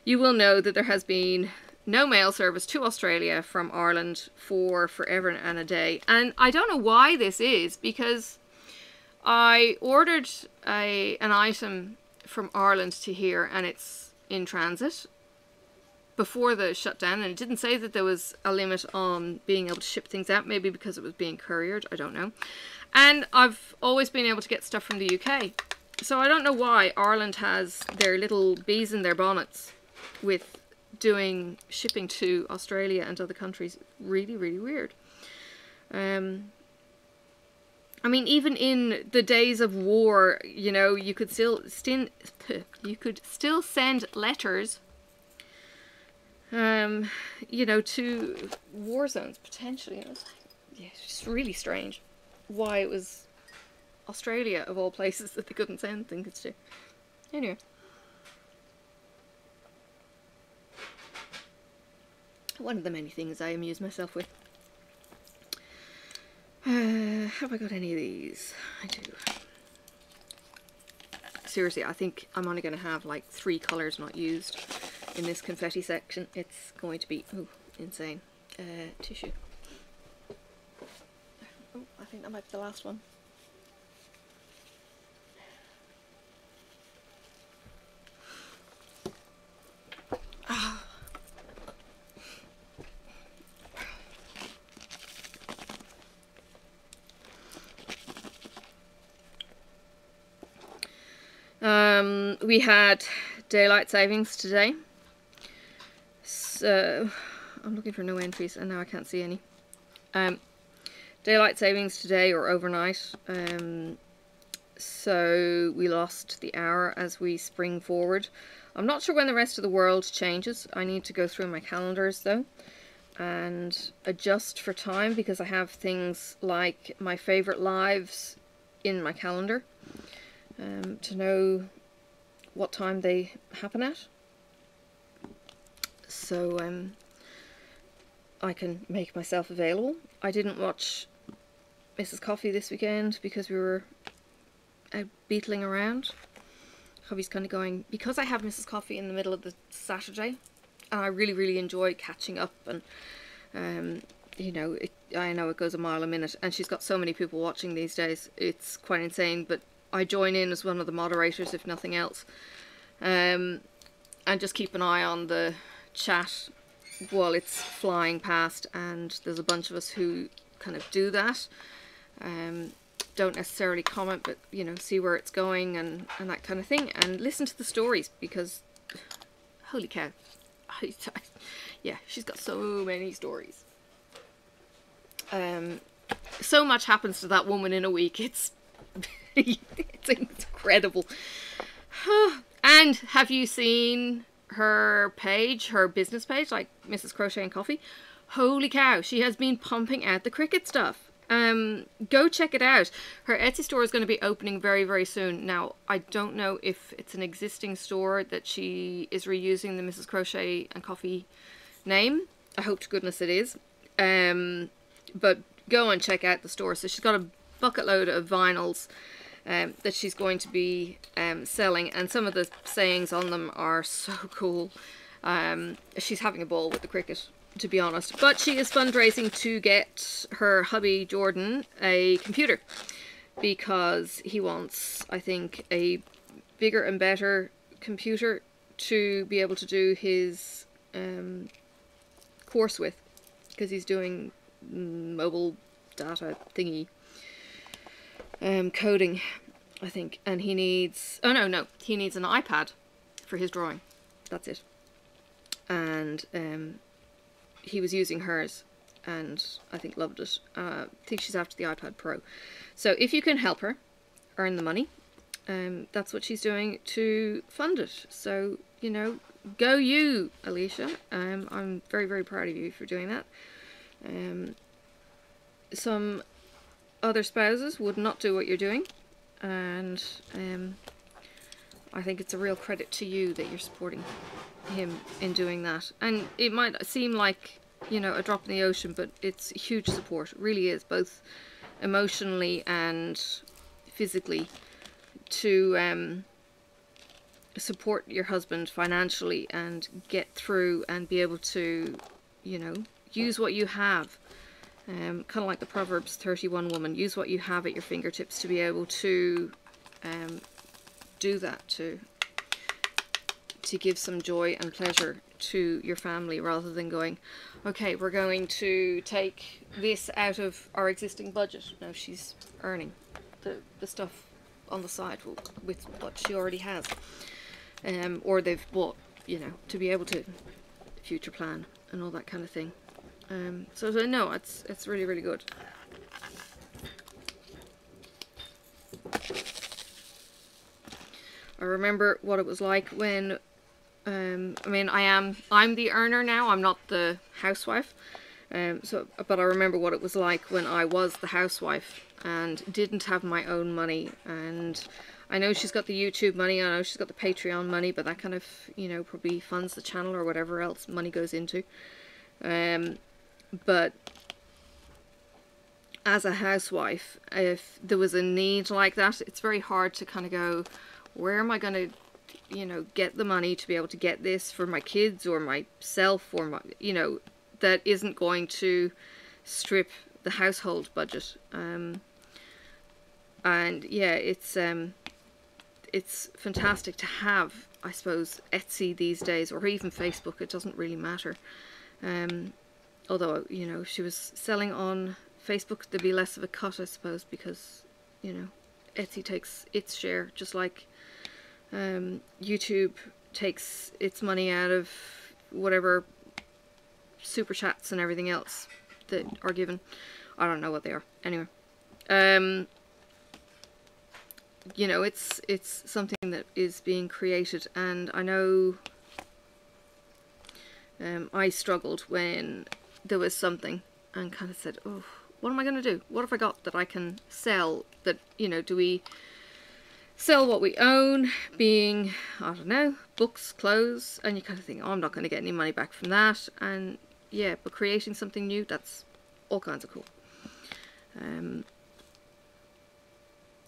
you will know that there has been no mail service to Australia from Ireland for forever and a day. And I don't know why this is, because I ordered a, an item from Ireland to here and it's in transit before the shutdown, and it didn't say that there was a limit on being able to ship things out, maybe because it was being couriered, I don't know. And I've always been able to get stuff from the U K. So I don't know why Ireland has their little bees in their bonnets with doing shipping to Australia and other countries. Really, really weird. Um, I mean, even in the days of war, you know, you could still, stin you could still send letters Um, you know, to war zones, potentially. It was, yeah, it's just really strange why it was Australia, of all places, that they couldn't send things to. Anyway. One of the many things I amuse myself with. Uh, have I got any of these? I do. seriously, I think I'm only going to have like three colours not used in this confetti section. It's going to be, ooh, insane. Uh, tissue. Oh, I think that might be the last one. Oh. Um, we had daylight savings today, so I'm looking for no entries and now I can't see any. Um, daylight savings today or overnight, um, so we lost the hour as we spring forward. I'm not sure when the rest of the world changes. I need to go through my calendars though and adjust for time, because I have things like my favourite lives in my calendar. Um, to know what time they happen at, so um, I can make myself available. I didn't watch Missus Coffee this weekend because we were out beetling around. Hubby's kind of going, because I have Missus Coffee in the middle of the Saturday, and I really really enjoy catching up, and um, you know, it, I know it goes a mile a minute, and she's got so many people watching these days, it's quite insane, but I join in as one of the moderators, if nothing else, um, and just keep an eye on the chat while it's flying past, and there's a bunch of us who kind of do that, um, don't necessarily comment, but, you know, see where it's going and, and that kind of thing, and listen to the stories, because, holy cow, I, I, yeah, she's got so many stories. Um, so much happens to that woman in a week, it's... it's incredible. And have you seen her page, her business page, like Missus Crochet and Coffee? Holy cow, she has been pumping out the Cricut stuff. Um, go check it out. Her Etsy store is going to be opening very, very soon. Now, I don't know if it's an existing store that she is reusing the Missus Crochet and Coffee name. I hope to goodness it is. Um, but go and check out the store. So she's got a bucket load of vinyls um, that she's going to be um, selling, and some of the sayings on them are so cool. Um, she's having a ball with the Cricut, to be honest, but she is fundraising to get her hubby Jordan a computer, because he wants, I think, a bigger and better computer to be able to do his um, course with, because he's doing mobile data thingy. Um, coding, I think, and he needs, oh no, no, he needs an iPad for his drawing, that's it, and um, he was using hers, and I think loved it. uh, I think she's after the iPad Pro, so if you can help her earn the money, um, that's what she's doing to fund it, so, you know, go you, Alicia. um, I'm very, very proud of you for doing that. Um, some other spouses would not do what you're doing, and um, I think it's a real credit to you that you're supporting him in doing that. And it might seem like, you know, a drop in the ocean, but it's huge support, it really is, both emotionally and physically, to um, support your husband financially and get through and be able to, you know, use what you have. Um, kind of like the Proverbs thirty-one woman, use what you have at your fingertips to be able to um, do that, to to give some joy and pleasure to your family, rather than going, okay, we're going to take this out of our existing budget. No, she's earning the, the stuff on the side with what she already has, um, or they've bought, you know, to be able to future plan and all that kind of thing. Um, so, so no, it's it's really really good. I remember what it was like when, um, I mean, I am I'm the earner now. I'm not the housewife. Um, so, but I remember what it was like when I was the housewife and didn't have my own money. And I know she's got the YouTube money. I know she's got the Patreon money, but that kind of, you know, probably funds the channel or whatever else money goes into. Um, but as a housewife, if there was a need like that, it's very hard to kind of go, where am I going to, you know, get the money to be able to get this for my kids or myself or my, you know, that isn't going to strip the household budget. Um, and yeah, it's um, it's fantastic to have, I suppose, Etsy these days, or even Facebook. It doesn't really matter. Um, although, you know, if she was selling on Facebook, there'd be less of a cut, I suppose, because, you know, Etsy takes its share, just like um, YouTube takes its money out of whatever super chats and everything else that are given. I don't know what they are. Anyway, um, you know, it's it's something that is being created, and I know um, I struggled when there was something and kind of said, oh, what am I going to do? What have I got that I can sell? That, you know, do we sell what we own, being, I don't know, books, clothes, and you kind of think, oh, I'm not going to get any money back from that. And yeah, but creating something new, that's all kinds of cool. Um,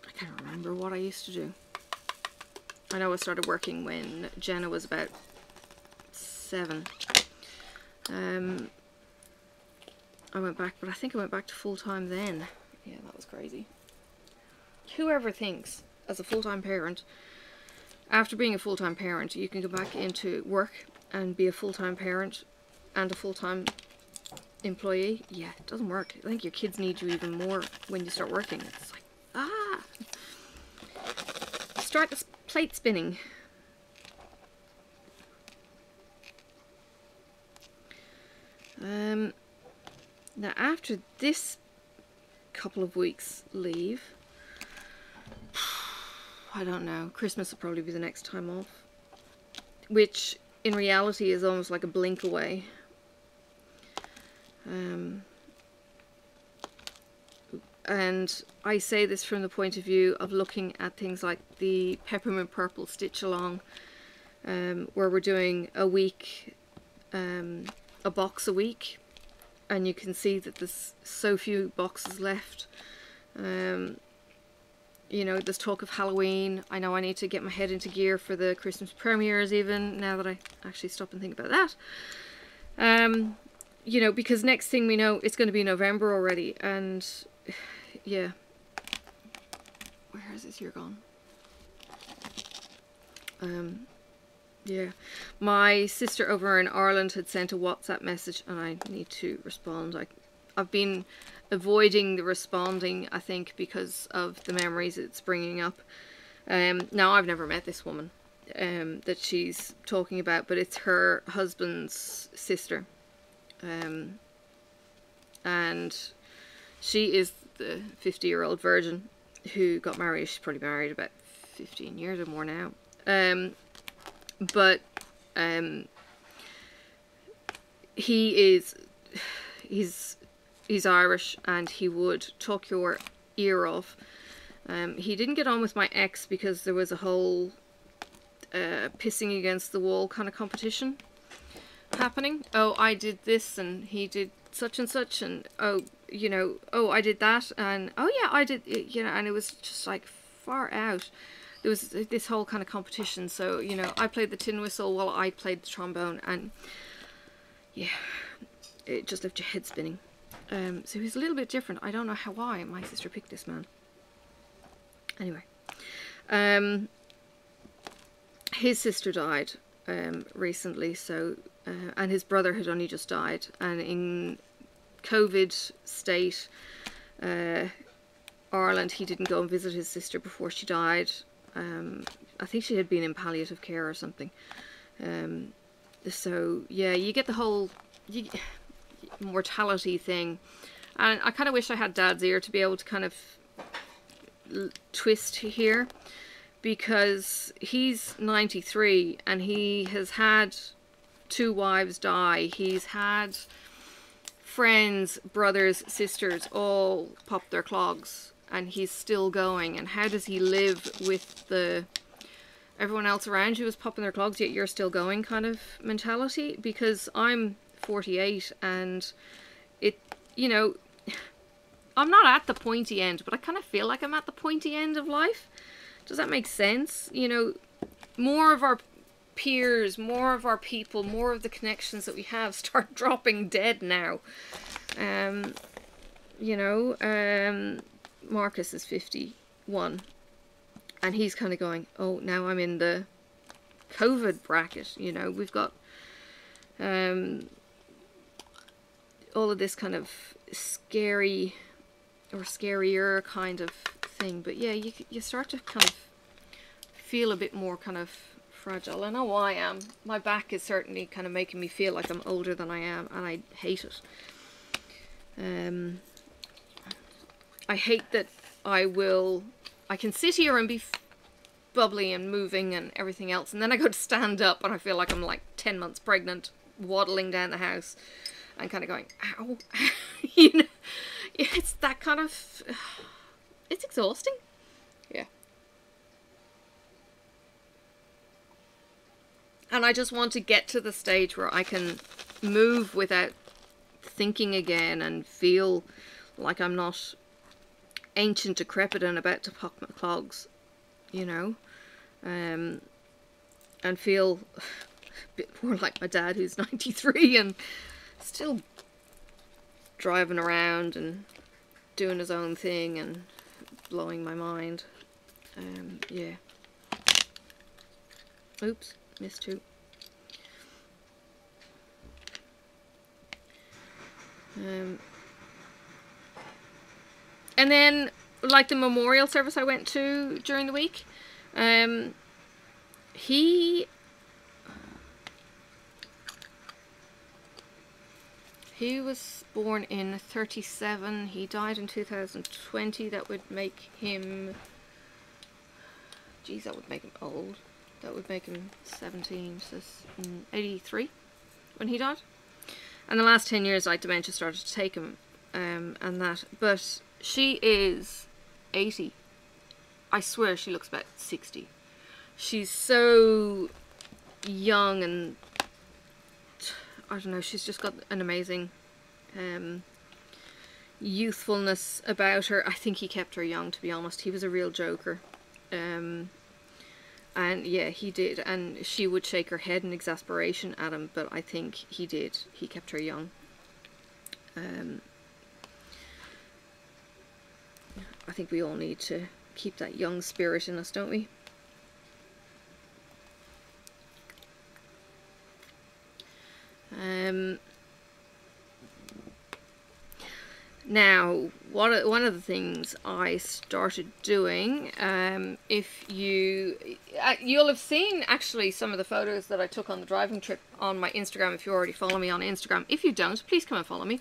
I can't remember what I used to do. I know I started working when Jenna was about seven. Um, I went back, but I think I went back to full-time then. Yeah, that was crazy. Whoever thinks, as a full-time parent, after being a full-time parent, you can go back into work and be a full-time parent and a full-time employee. Yeah, it doesn't work. I think your kids need you even more when you start working. It's like, ah! Start the plate spinning. Um... Now, after this couple of weeks leave, I don't know, Christmas will probably be the next time off, which in reality is almost like a blink away. Um, and I say this from the point of view of looking at things like the Peppermint Purple Stitch Along, um, where we're doing a week, um, a box a week. And you can see that there's so few boxes left. Um, you know, there's talk of Halloween. I know I need to get my head into gear for the Christmas premieres even, now that I actually stop and think about that. Um, you know, because next thing we know, it's going to be November already. And, yeah. Where has this year gone? Um... Yeah, my sister over in Ireland had sent a WhatsApp message, and I need to respond. I, I've been avoiding the responding, I think, because of the memories it's bringing up. Um, now, I've never met this woman um, that she's talking about, but it's her husband's sister. Um, and she is the fifty-year-old virgin who got married. She's probably married about fifteen years or more now. Um... But um, he is, he's, he's Irish, and he would talk your ear off. Um, he didn't get on with my ex because there was a whole uh, pissing against the wall kind of competition happening. Oh, I did this, and he did such and such, and oh, you know, oh, I did that, and oh yeah, I did, you know, and it was just like far out. There was this whole kind of competition, so, you know, I played the tin whistle while I played the trombone, and, yeah, it just left your head spinning. Um, so he's a little bit different. I don't know how why my sister picked this man. Anyway, um, his sister died um, recently, so, uh, and his brother had only just died, and in COVID state, uh, Ireland, he didn't go and visit his sister before she died. Um, I think she had been in palliative care or something. Um, so, yeah, you get the whole you, mortality thing. And I kind of wish I had Dad's ear to be able to kind of l twist here. Because he's ninety-three and he has had two wives die. He's had friends, brothers, sisters all pop their clogs. And he's still going, and how does he live with the everyone else around you is popping their clogs yet you're still going kind of mentality? Because I'm forty-eight, and it, you know, I'm not at the pointy end, but I kind of feel like I'm at the pointy end of life. Does that make sense? You know, more of our peers, more of our people, more of the connections that we have start dropping dead now. Um, you know, um, Marcus is fifty-one and he's kind of going, oh, now I'm in the COVID bracket. You know, we've got um, all of this kind of scary or scarier kind of thing. But yeah, you, you start to kind of feel a bit more kind of fragile. I know I am. My back is certainly kind of making me feel like I'm older than I am, and I hate it. Um, I hate that I will, I can sit here and be f bubbly and moving and everything else, and then I go to stand up and I feel like I'm like ten months pregnant, waddling down the house and kind of going, ow, you know, it's that kind of, it's exhausting. Yeah. And I just want to get to the stage where I can move without thinking again and feel like I'm not ancient, decrepit and about to pop my clogs, you know, um, and feel a bit more like my dad, who's ninety-three and still driving around and doing his own thing and blowing my mind. Um, yeah. Oops, missed two. Um, and then, like the memorial service I went to during the week, um, he, he was born in thirty-seven, he died in two thousand twenty, that would make him, geez, that would make him old, that would make him seventeen, so eighty-three when he died. And the last ten years, like, dementia started to take him, um, and that. But she is eighty. I swear she looks about sixty. She's so young and, I don't know, she's just got an amazing um, youthfulness about her. I think he kept her young, to be honest. He was a real joker. Um, And yeah, he did, and she would shake her head in exasperation at him, but I think he did. He kept her young. Um, I think we all need to keep that young spirit in us, don't we? Um, now, what, one of the things I started doing, um, if you, uh, you'll have seen actually some of the photos that I took on the driving trip on my Instagram, if you already follow me on Instagram. If you don't, please come and follow me.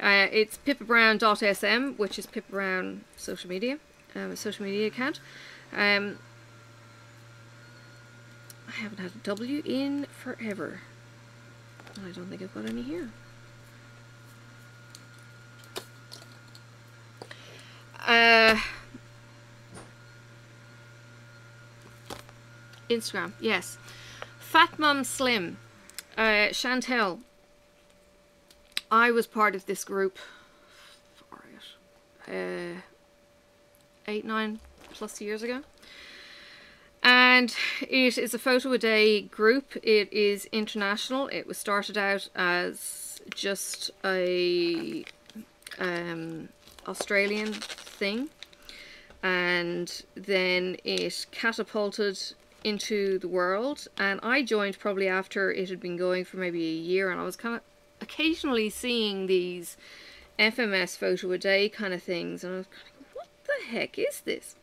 Uh, it's pippa brown dot s m, which is Pippa Brown social media, um, a social media account. Um, I haven't had a W in forever. I don't think I've got any here. Uh, Instagram, yes. Fat Mum Slim, uh, Chantel. I was part of this group uh, eight, nine plus years ago. And it is a photo a day group. It is international. It was started out as just a um, Australian thing, and then it catapulted into the world, and I joined probably after it had been going for maybe a year, and I was kind of occasionally seeing these F M S photo a day kind of things, and I was kind of like, what the heck is this?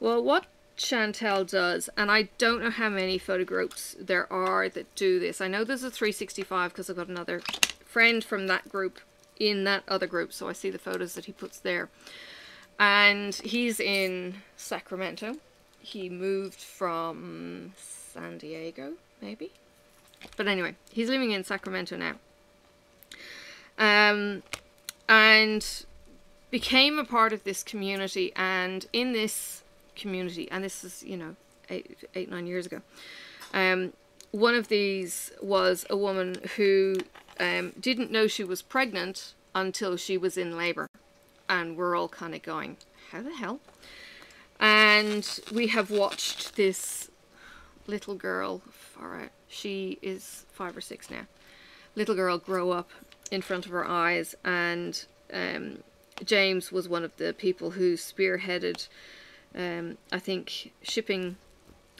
Well, what Chantel does, and I don't know how many photo groups there are that do this. I know there's a three sixty-five because I've got another friend from that group in that other group, so I see the photos that he puts there. And he's in Sacramento. He moved from San Diego, maybe? But anyway, he's living in Sacramento now. Um, and became a part of this community, and in this community, and this is, you know, eight, eight nine years ago, um, one of these was a woman who Um, didn't know she was pregnant until she was in labor, and we're all kind of going, how the hell? And we have watched this little girl, alright, she is five or six now, little girl grow up in front of her eyes. And um, James was one of the people who spearheaded, um, I think, shipping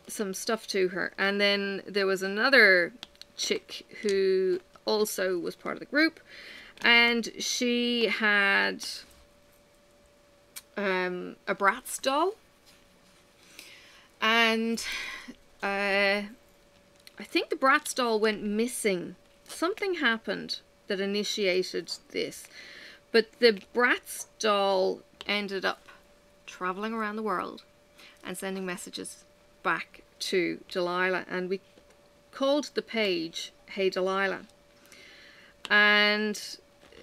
some stuff to her. And then there was another chick who also was part of the group, and she had um, a Bratz doll, and uh, I think the Bratz doll went missing. Something happened that initiated this, but the Bratz doll ended up traveling around the world and sending messages back to Delilah, and we called the page Hey Delilah. And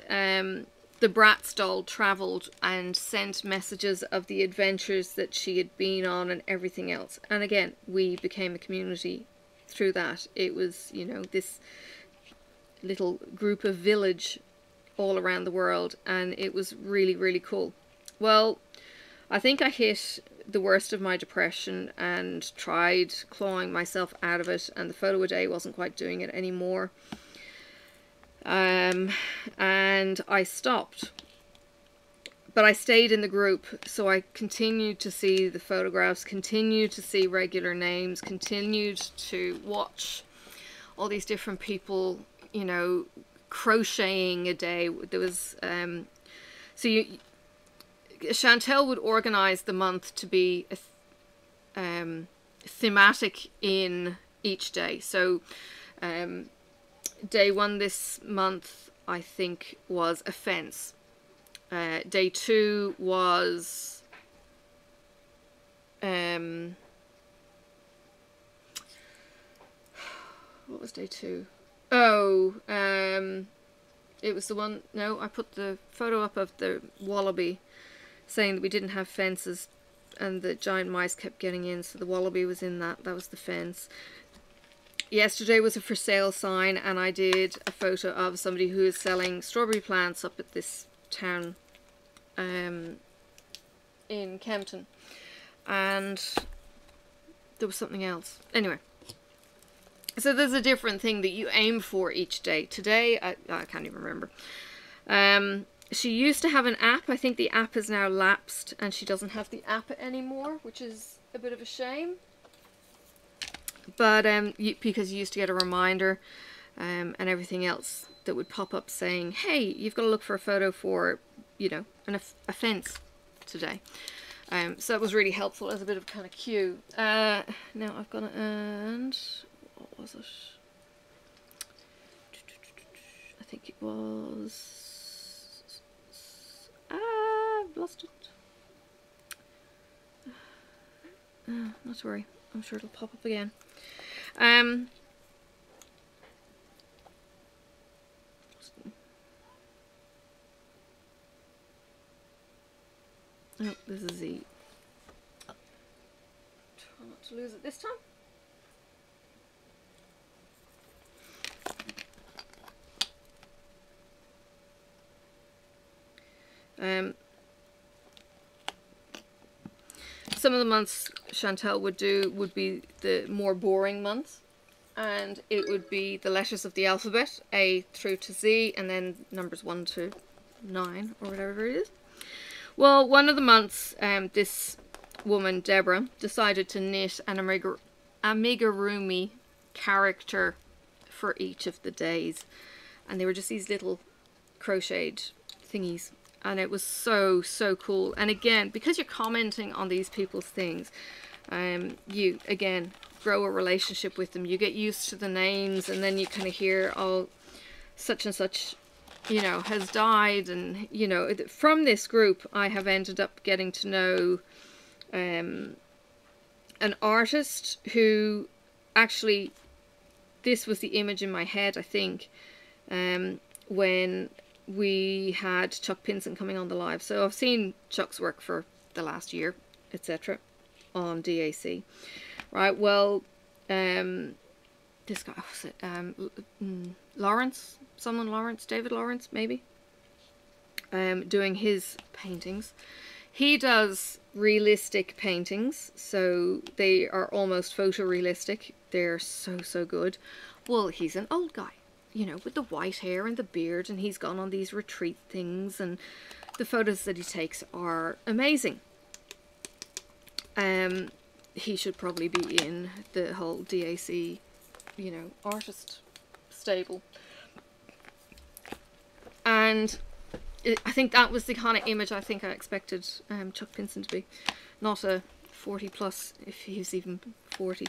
um, the Bratz doll travelled and sent messages of the adventures that she had been on and everything else. And again, we became a community through that. It was, you know, this little group of village all around the world, and it was really, really cool. Well, I think I hit the worst of my depression and tried clawing myself out of it, and the photo a day wasn't quite doing it anymore. Um, and I stopped, but I stayed in the group, so I continued to see the photographs, continued to see regular names, continued to watch all these different people, you know, crocheting a day. There was, um, so you, Chantel would organize the month to be a th um, thematic in each day. So, um, day one this month, I think, was a fence. Uh, day two was um, what was day two? Oh, um, it was the one. No, I put the photo up of the wallaby, saying that we didn't have fences, and the giant mice kept getting in. So the wallaby was in that. That was the fence. Yesterday was a for sale sign, and I did a photo of somebody who is selling strawberry plants up at this town um, in Kempton. And there was something else. Anyway, so there's a different thing that you aim for each day. Today, I, I can't even remember. Um, she used to have an app. I think the app has now lapsed, and she doesn't have the app anymore, which is a bit of a shame. But um, you, because you used to get a reminder um, and everything else that would pop up saying, hey, you've got to look for a photo for, you know, an offence today. Um, so that was really helpful as a bit of kind of cue. Uh, now I've got to end. What was it? I think it was... Ah, I've lost it. Uh, not to worry. I'm sure it'll pop up again. Um, oh, this is the... Try not to lose it this time. Um, some of the months Chantel would do would be the more boring months, and it would be the letters of the alphabet, A through to Z, and then numbers one to nine or whatever it is. Well, one of the months, um, this woman, Deborah, decided to knit an amig amigurumi character for each of the days, and they were just these little crocheted thingies. And it was so, so cool. And again, because you're commenting on these people's things, um, you, again, grow a relationship with them. You get used to the names, and then you kind of hear, oh, such and such, you know, has died. And, you know, from this group, I have ended up getting to know um, an artist who actually, this was the image in my head, I think, um, when... we had Chuck Pinson coming on the live. So I've seen Chuck's work for the last year, et cetera, on D A C. Right, well, um, this guy, was it, um, Lawrence, someone Lawrence, David Lawrence, maybe, um, doing his paintings. He does realistic paintings, so they are almost photorealistic. They're so, so good. Well, he's an old guy, you know, with the white hair and the beard, and he's gone on these retreat things, and the photos that he takes are amazing. Um, he should probably be in the whole D A C, you know, artist stable. And it, I think that was the kind of image I think I expected um, Chuck Pinson to be. Not a forty plus, if he was even forty.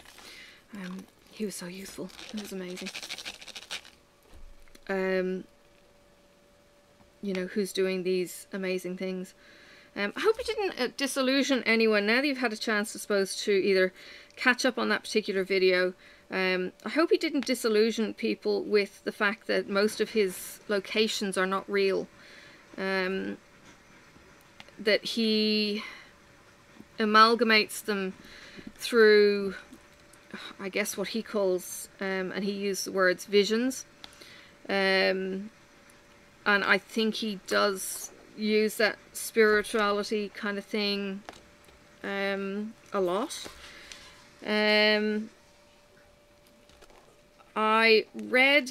Um, he was so youthful. It was amazing. Um, you know, who's doing these amazing things. Um, I hope you didn't uh, disillusion anyone. Now that you've had a chance, I suppose, to either catch up on that particular video, um, I hope he didn't disillusion people with the fact that most of his locations are not real. Um, that he amalgamates them through, I guess, what he calls, um, and he used the words, visions. Um, and I think he does use that spirituality kind of thing um, a lot. Um, I read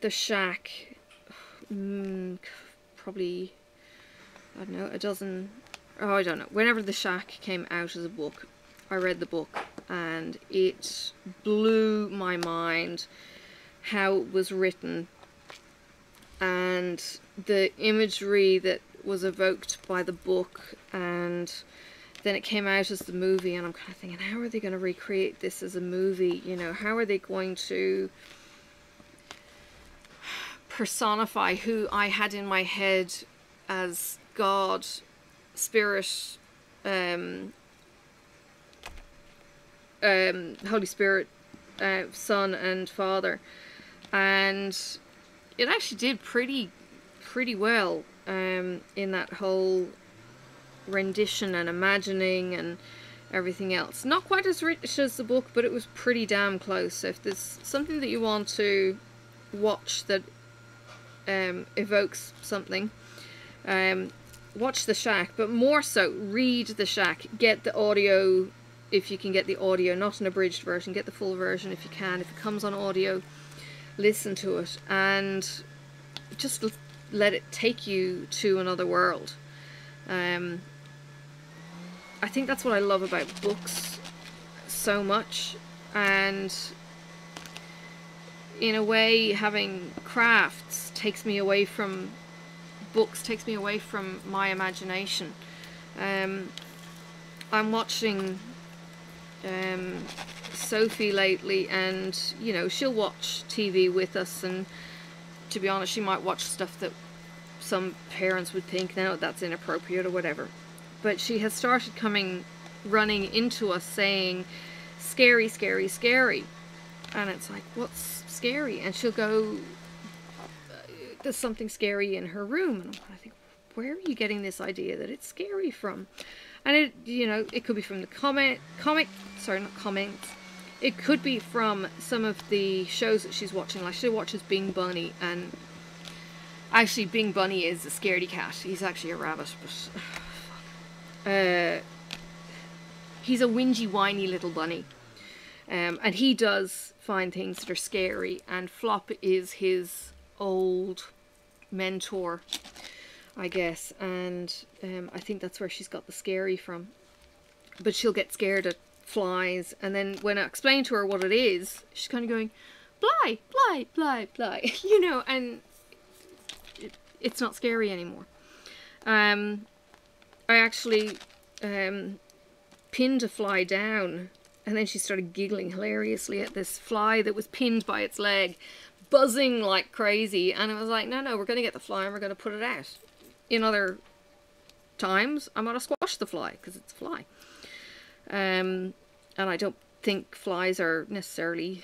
The Shack mm, probably, I don't know, a dozen, oh I don't know, whenever The Shack came out as a book, I read the book, and it blew my mind how it was written and the imagery that was evoked by the book. And then it came out as the movie, and I'm kind of thinking, how are they going to recreate this as a movie? You know, how are they going to personify who I had in my head as God, Spirit, um, um, Holy Spirit, uh, Son and Father? And it actually did pretty pretty well um, in that whole rendition and imagining and everything else. Not quite as rich as the book, but it was pretty damn close. So if there's something that you want to watch that um, evokes something, um, watch The Shack, but more so read The Shack. Get the audio if you can get the audio, not an abridged version. Get the full version if you can. If it comes on audio, listen to it and just let it take you to another world. Um, I think that's what I love about books so much. And in a way, having crafts takes me away from books, takes me away from my imagination. Um, I'm watching um, Sophie lately, and you know, she'll watch T V with us, and to be honest, she might watch stuff that some parents would think, no, that's inappropriate or whatever. But she has started coming, running into us saying, scary, scary, scary. And it's like, what's scary? And she'll go, there's something scary in her room. And I think, where are you getting this idea that it's scary from? And it, you know, it could be from the comic, comic, sorry, not comments. It could be from some of the shows that she's watching. Like, she watches Bing Bunny, and actually Bing Bunny is a scaredy cat. He's actually a rabbit, but uh, he's a whingy, whiny little bunny. Um, and he does find things that are scary, and Flop is his old mentor, I guess. And um, I think that's where she's got the scary from. But she'll get scared at flies, and then when I explain to her what it is, she's kind of going, fly, fly, fly, fly, you know, and it, it's not scary anymore. Um, I actually um, pinned a fly down, and then she started giggling hilariously at this fly that was pinned by its leg, buzzing like crazy, and I was like, no, no, we're going to get the fly and we're going to put it out. In other times, I'm going to squash the fly, because it's a fly. Um, and I don't think flies are necessarily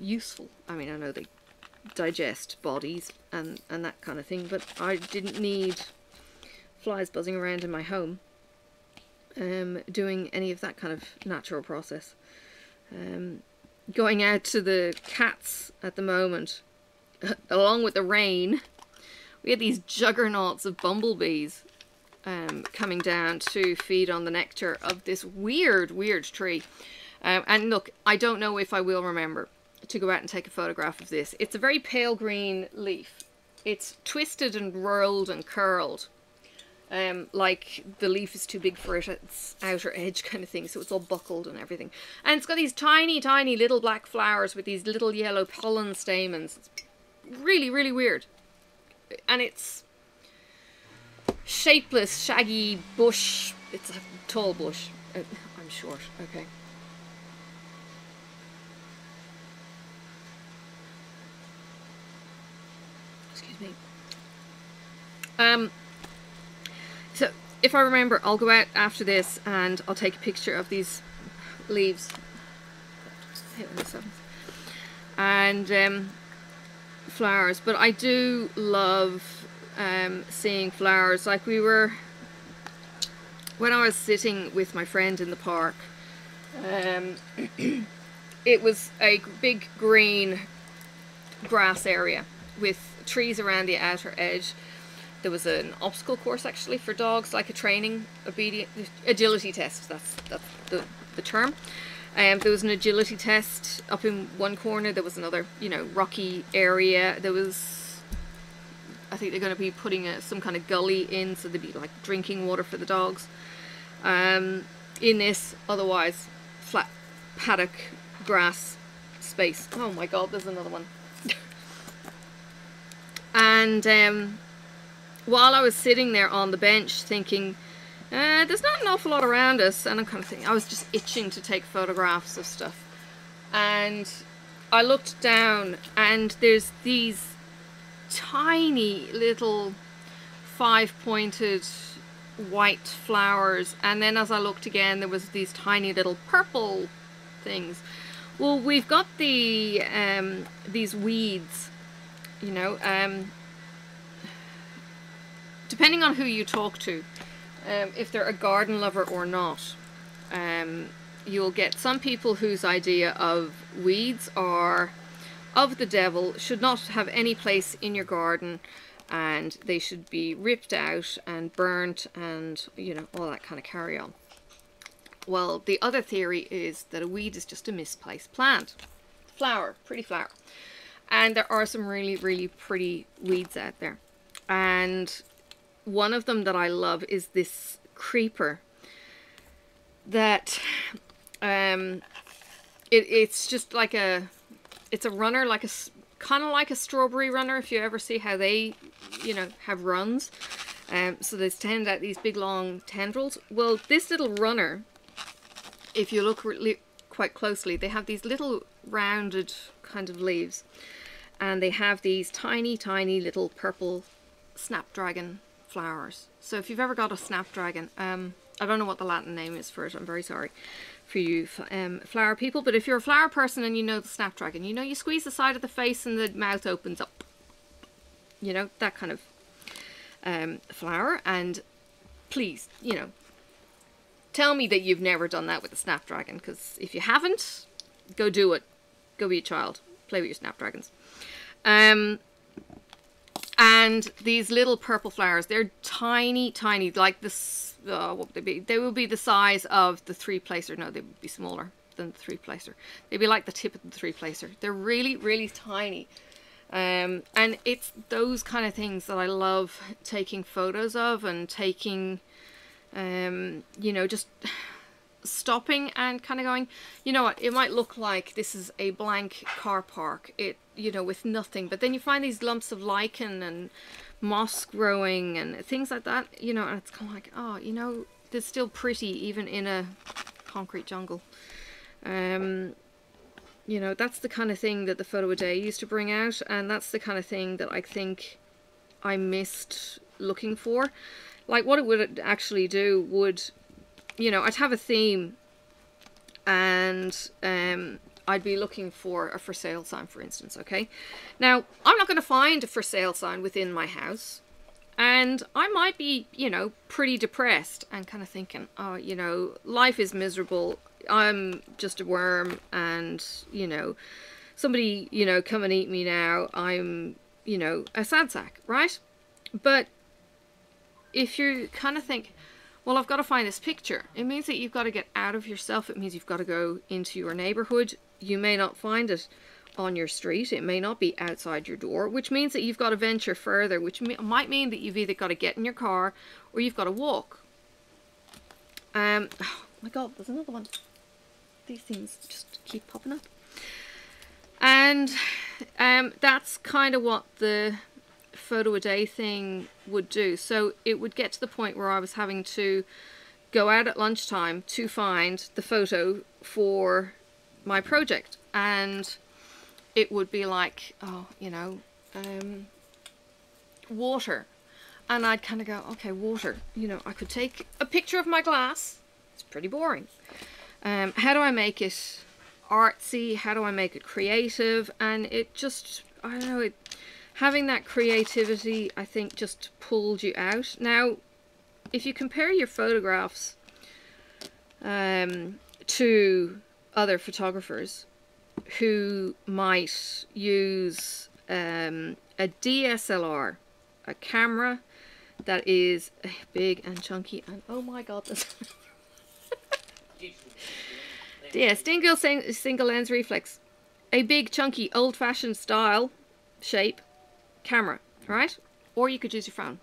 useful. I mean, I know they digest bodies and, and that kind of thing, but I didn't need flies buzzing around in my home um, doing any of that kind of natural process. Um, going out to the cats at the moment, along with the rain, we had these juggernauts of bumblebees. um, coming down to feed on the nectar of this weird, weird tree. Um, and look, I don't know if I will remember to go out and take a photograph of this. It's a very pale green leaf. It's twisted and rolled and curled. Um, like the leaf is too big for it, its outer edge kind of thing, so it's all buckled and everything. And it's got these tiny, tiny little black flowers with these little yellow pollen stamens. It's really, really weird. And it's shapeless, shaggy bush. It's a tall bush. Uh, I'm short, okay. Excuse me. Um... So if I remember, I'll go out after this and I'll take a picture of these leaves. And um, flowers. But I do love um, seeing flowers. Like we were, when I was sitting with my friend in the park, um, it was a big green grass area with trees around the outer edge. There was an obstacle course actually for dogs, like a training obedient agility test. That's that's the the term. And um, there was an agility test up in one corner. There was another, you know, rocky area. There was, I think they're going to be putting a, some kind of gully in, so there'd be like drinking water for the dogs. Um, in this otherwise flat paddock grass space. Oh my God, there's another one. and. Um, While I was sitting there on the bench thinking, uh, there's not an awful lot around us, and I'm kind of thinking, I was just itching to take photographs of stuff. And I looked down, and there's these tiny little five-pointed white flowers. And then as I looked again, there was these tiny little purple things. Well, we've got the um, these weeds, you know, um, depending on who you talk to, um, if they're a garden lover or not, um, you'll get some people whose idea of weeds are of the devil, should not have any place in your garden, and they should be ripped out and burnt and, you know, all that kind of carry on. Well, the other theory is that a weed is just a misplaced plant. Flower, pretty flower. And there are some really, really pretty weeds out there. And one of them that I love is this creeper that um it, it's just like a it's a runner, like a kind of like a strawberry runner, if you ever see how they, you know, have runs. Um so they stand out these big long tendrils. Well, this little runner, if you look really quite closely, they have these little rounded kind of leaves, and they have these tiny tiny little purple snapdragon flowers. So if you've ever got a snapdragon, um, I don't know what the Latin name is for it, I'm very sorry for you um, flower people, but if you're a flower person and you know the snapdragon, you know, you squeeze the side of the face and the mouth opens up, you know, that kind of um, flower. And please, you know, tell me that you've never done that with a snapdragon, because if you haven't, go do it. Go be a child, play with your snapdragons. Um, And these little purple flowers, they're tiny, tiny, like this, oh, what would they be? They will be the size of the three-placer. No, they would be smaller than the three-placer. They'd be like the tip of the three-placer. They're really, really tiny. Um, and it's those kind of things that I love taking photos of, and taking, um, you know, just stopping and kind of going, you know what, it might look like this is a blank car park, it, you know, with nothing, but then you find these lumps of lichen and moss growing and things like that, you know, and it's kind of like, oh, you know, they're still pretty even in a concrete jungle. Um, you know, that's the kind of thing that the photo a day used to bring out, and that's the kind of thing that I think I missed looking for. Like, what it would actually do would, you know, I'd have a theme, and um, I'd be looking for a for sale sign, for instance, okay? Now, I'm not going to find a for sale sign within my house, and I might be, you know, pretty depressed and kind of thinking, oh, you know, life is miserable, I'm just a worm, and, you know, somebody, you know, come and eat me now, I'm, you know, a sad sack, right? But if you kind of think, well, I've got to find this picture, it means that you've got to get out of yourself. It means you've got to go into your neighborhood. You may not find it on your street. It may not be outside your door, which means that you've got to venture further, which might mean that you've either got to get in your car or you've got to walk. Um, oh my God, there's another one. These things just keep popping up. And um, that's kind of what the photo a day thing would do. So it would get to the point where I was having to go out at lunchtime to find the photo for my project, and it would be like, oh, you know, um, water, and I'd kind of go, okay, water, you know, I could take a picture of my glass, it's pretty boring. Um, how do I make it artsy? How do I make it creative? And it just, I don't know, it, having that creativity, I think, just pulled you out. Now, if you compare your photographs um, to other photographers who might use um, a D S L R, a camera that is big and chunky, and oh my God, this yes, single, single lens reflex, a big chunky old-fashioned style shape camera, right? Or you could use your phone.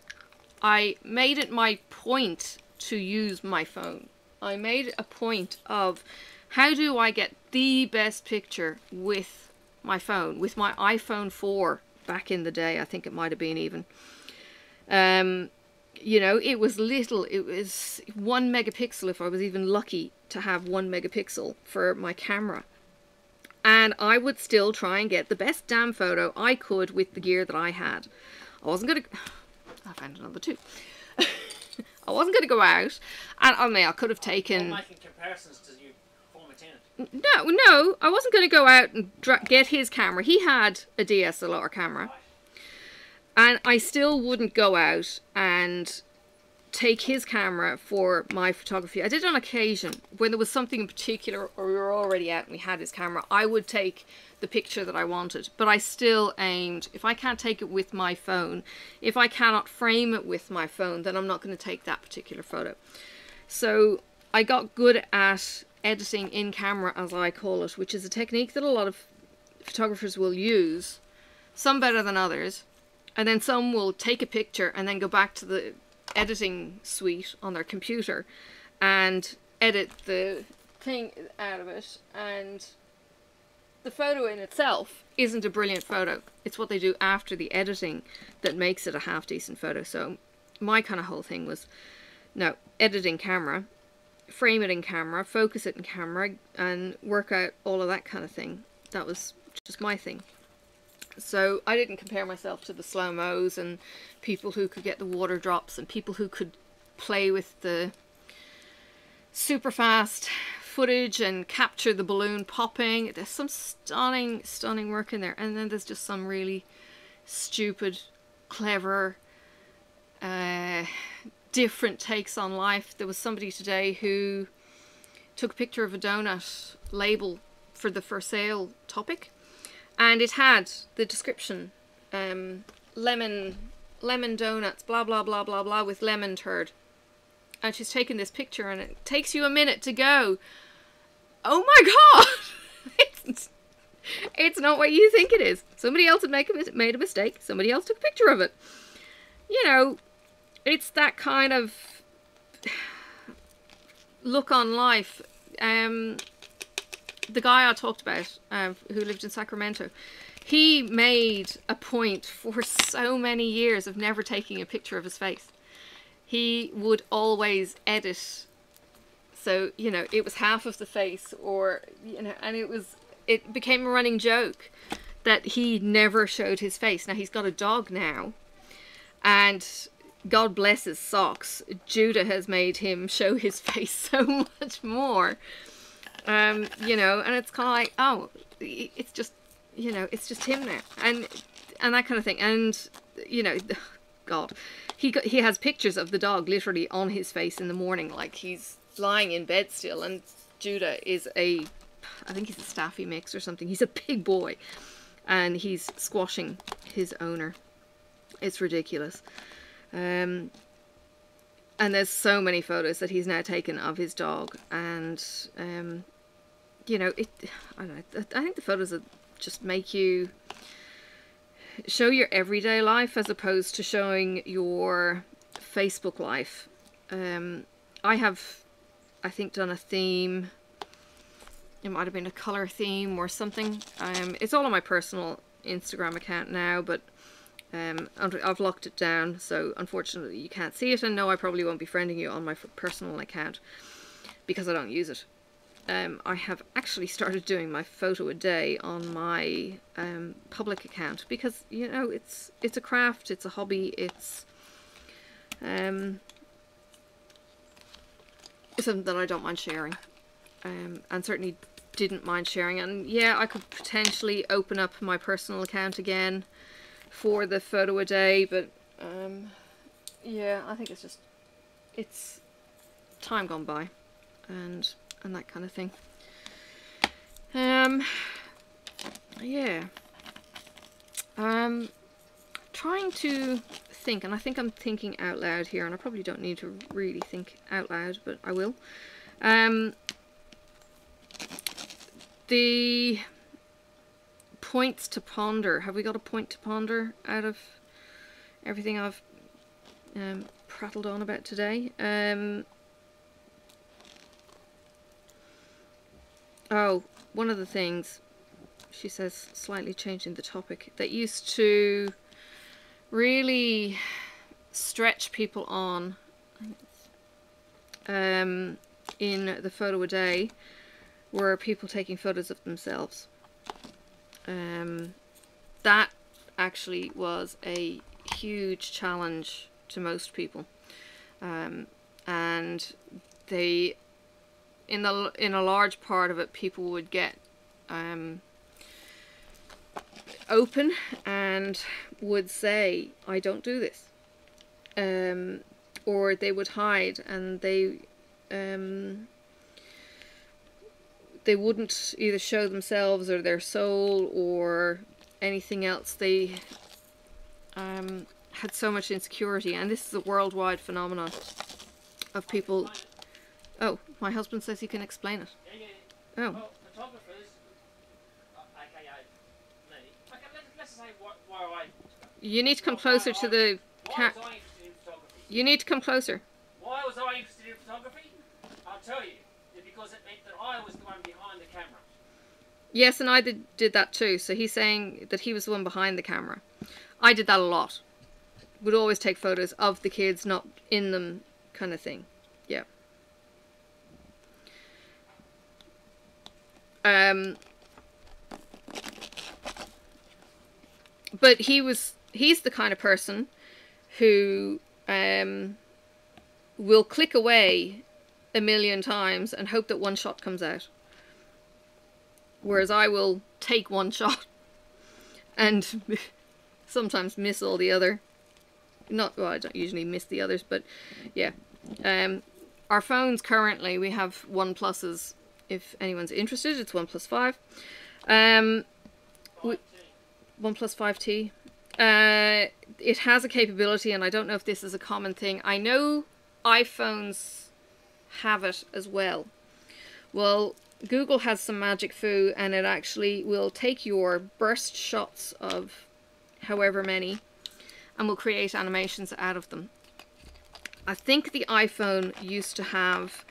I made it my point to use my phone. I made a point of, how do I get the best picture with my phone, with my iPhone four back in the day? I think it might have been even. Um, you know, it was little. It was one megapixel, if I was even lucky to have one megapixel for my camera. And I would still try and get the best damn photo I could with the gear that I had. I wasn't going to... I found another two. I wasn't going to go out. And I mean, I could have taken... I'm making comparisons to you. No, no, I wasn't going to go out and get his camera. He had a D S L R camera. And I still wouldn't go out and take his camera for my photography. I did on occasion, when there was something in particular or we were already out and we had his camera, I would take the picture that I wanted. But I still aimed, if I can't take it with my phone, if I cannot frame it with my phone, then I'm not going to take that particular photo. So I got good at editing in camera, as I call it, which is a technique that a lot of photographers will use, some better than others, and then some will take a picture and then go back to the editing suite on their computer and edit the thing out of it, and the photo in itself isn't a brilliant photo. It's what they do after the editing that makes it a half-decent photo. So my kind of whole thing was, no, edit in camera, frame it in camera, focus it in camera, and work out all of that kind of thing. That was just my thing. So I didn't compare myself to the slow-mos and people who could get the water drops and people who could play with the super fast footage and capture the balloon popping. There's some stunning, stunning work in there. And then there's just some really stupid, clever, uh, different takes on life. There was somebody today who took a picture of a donut label for the for sale topic, and it had the description, um, lemon lemon donuts, blah blah blah blah blah, with lemon turd. And she's taken this picture, and it takes you a minute to go, oh my God, it's, it's not what you think it is. Somebody else had make a, made a mistake. Somebody else took a picture of it. You know, it's that kind of look on life. Um, the guy I talked about, um, who lived in Sacramento, he made a point for so many years of never taking a picture of his face. He would always edit. So, you know, it was half of the face, or, you know, and it was, it became a running joke that he never showed his face. Now, he's got a dog now, and God bless his socks, Judah has made him show his face so much more. Um, you know, and it's kind of like, oh, it's just, you know, it's just him now. And and that kind of thing. And, you know, God, he got, he has pictures of the dog literally on his face in the morning, like he's lying in bed still. And Judah is a, I think he's a staffy mix or something. He's a big boy. And he's squashing his owner. It's ridiculous. Um, And there's so many photos that he's now taken of his dog, and um, you know, it. I don't know. I think the photos are just make you show your everyday life as opposed to showing your Facebook life. Um, I have, I think, done a theme. It might have been a color theme or something. Um, it's all on my personal Instagram account now, but. Um, I've locked it down, so unfortunately you can't see it, and no, I probably won't be friending you on my personal account because I don't use it. Um, I have actually started doing my photo a day on my um, public account because, you know, it's it's a craft, it's a hobby, it's um, something that I don't mind sharing, um, and certainly didn't mind sharing. And yeah, I could potentially open up my personal account again for the photo a day, but um, yeah, I think it's just it's time gone by, and and that kind of thing. Um, yeah. Um, trying to think, and I think I'm thinking out loud here, and I probably don't need to really think out loud, but I will. Um, the. Points to ponder. Have we got a point to ponder out of everything I've um, prattled on about today? Um, oh, one of the things, she says, slightly changing the topic, that used to really stretch people on um, in the photo a day were people taking photos of themselves. Um, that actually was a huge challenge to most people, um, and they, in the in a large part of it, people would get um, open and would say, "I don't do this," um, or they would hide, and they. Um, They wouldn't either show themselves or their soul or anything else. They um, had so much insecurity, and this is a worldwide phenomenon of people. Oh, my husband says he can explain it. Oh. You need to come closer to the cat. You need to come closer. Why was I interested in photography? I'll tell you. Because it meant that I was the one behind the camera. Yes, and I did, did that too. So he's saying that he was the one behind the camera. I did that a lot. Would always take photos of the kids, not in them, kind of thing. Yeah. Um. But he was, he's the kind of person who um, will click away a million times and hope that one shot comes out, whereas I will take one shot and sometimes miss all the other. Not well, I don't usually miss the others, but yeah. Um, our phones currently, we have OnePluses. If anyone's interested, it's OnePlus five. Um, we, OnePlus five T. Uh, it has a capability, and I don't know if this is a common thing. I know iPhones have it as well. Well, Google has some magic foo, and it actually will take your burst shots of however many and will create animations out of them. I think the iPhone used to have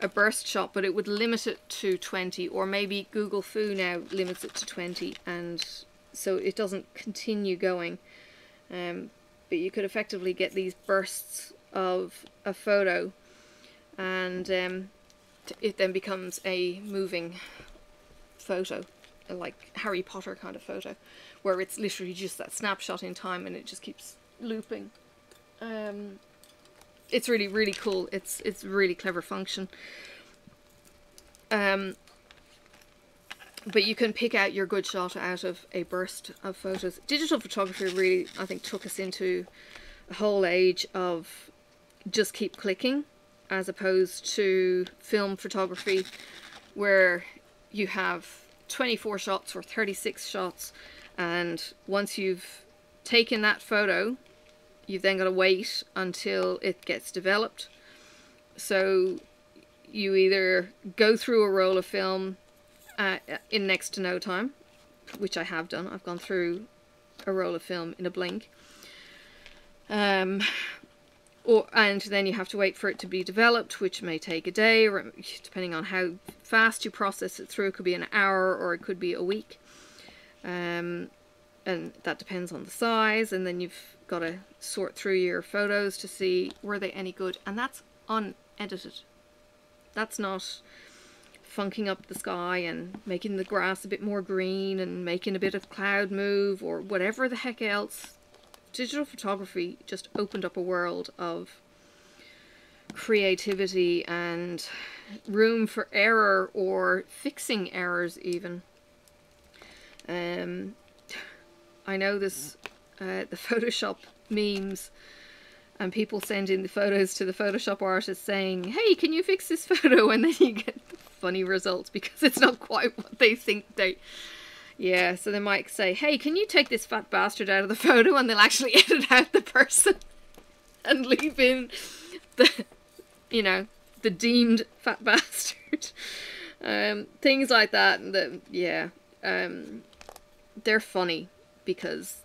a burst shot, but it would limit it to twenty, or maybe Google foo now limits it to twenty, and so it doesn't continue going. Um, but you could effectively get these bursts of a photo, and um, it then becomes a moving photo, like Harry Potter kind of photo, where it's literally just that snapshot in time and it just keeps looping. Um, it's really, really cool. It's it's really clever function. Um, but you can pick out your good shot out of a burst of photos. Digital photography really, I think, took us into a whole age of just keep clicking, as opposed to film photography, where you have twenty-four shots or thirty-six shots, and once you've taken that photo, you've then got to wait until it gets developed. So you either go through a roll of film uh, in next to no time, which I have done. I've gone through a roll of film in a blink. Um, or and then you have to wait for it to be developed, which may take a day, or depending on how fast you process it through. It could be an hour or it could be a week. Um, and that depends on the size, and then you've got to sort through your photos to see were they any good, and that's unedited. That's not funking up the sky and making the grass a bit more green and making a bit of cloud move or whatever the heck else. Digital photography just opened up a world of creativity and room for error or fixing errors even. Um, I know this, uh, the Photoshop memes, and people send in the photos to the Photoshop artist saying, hey, can you fix this photo? And then you get funny results because it's not quite what they think they... Yeah, so they might say, hey, can you take this fat bastard out of the photo? And they'll actually edit out the person and leave in the, you know, the deemed fat bastard. Um, things like that. And the, yeah, um, they're funny because,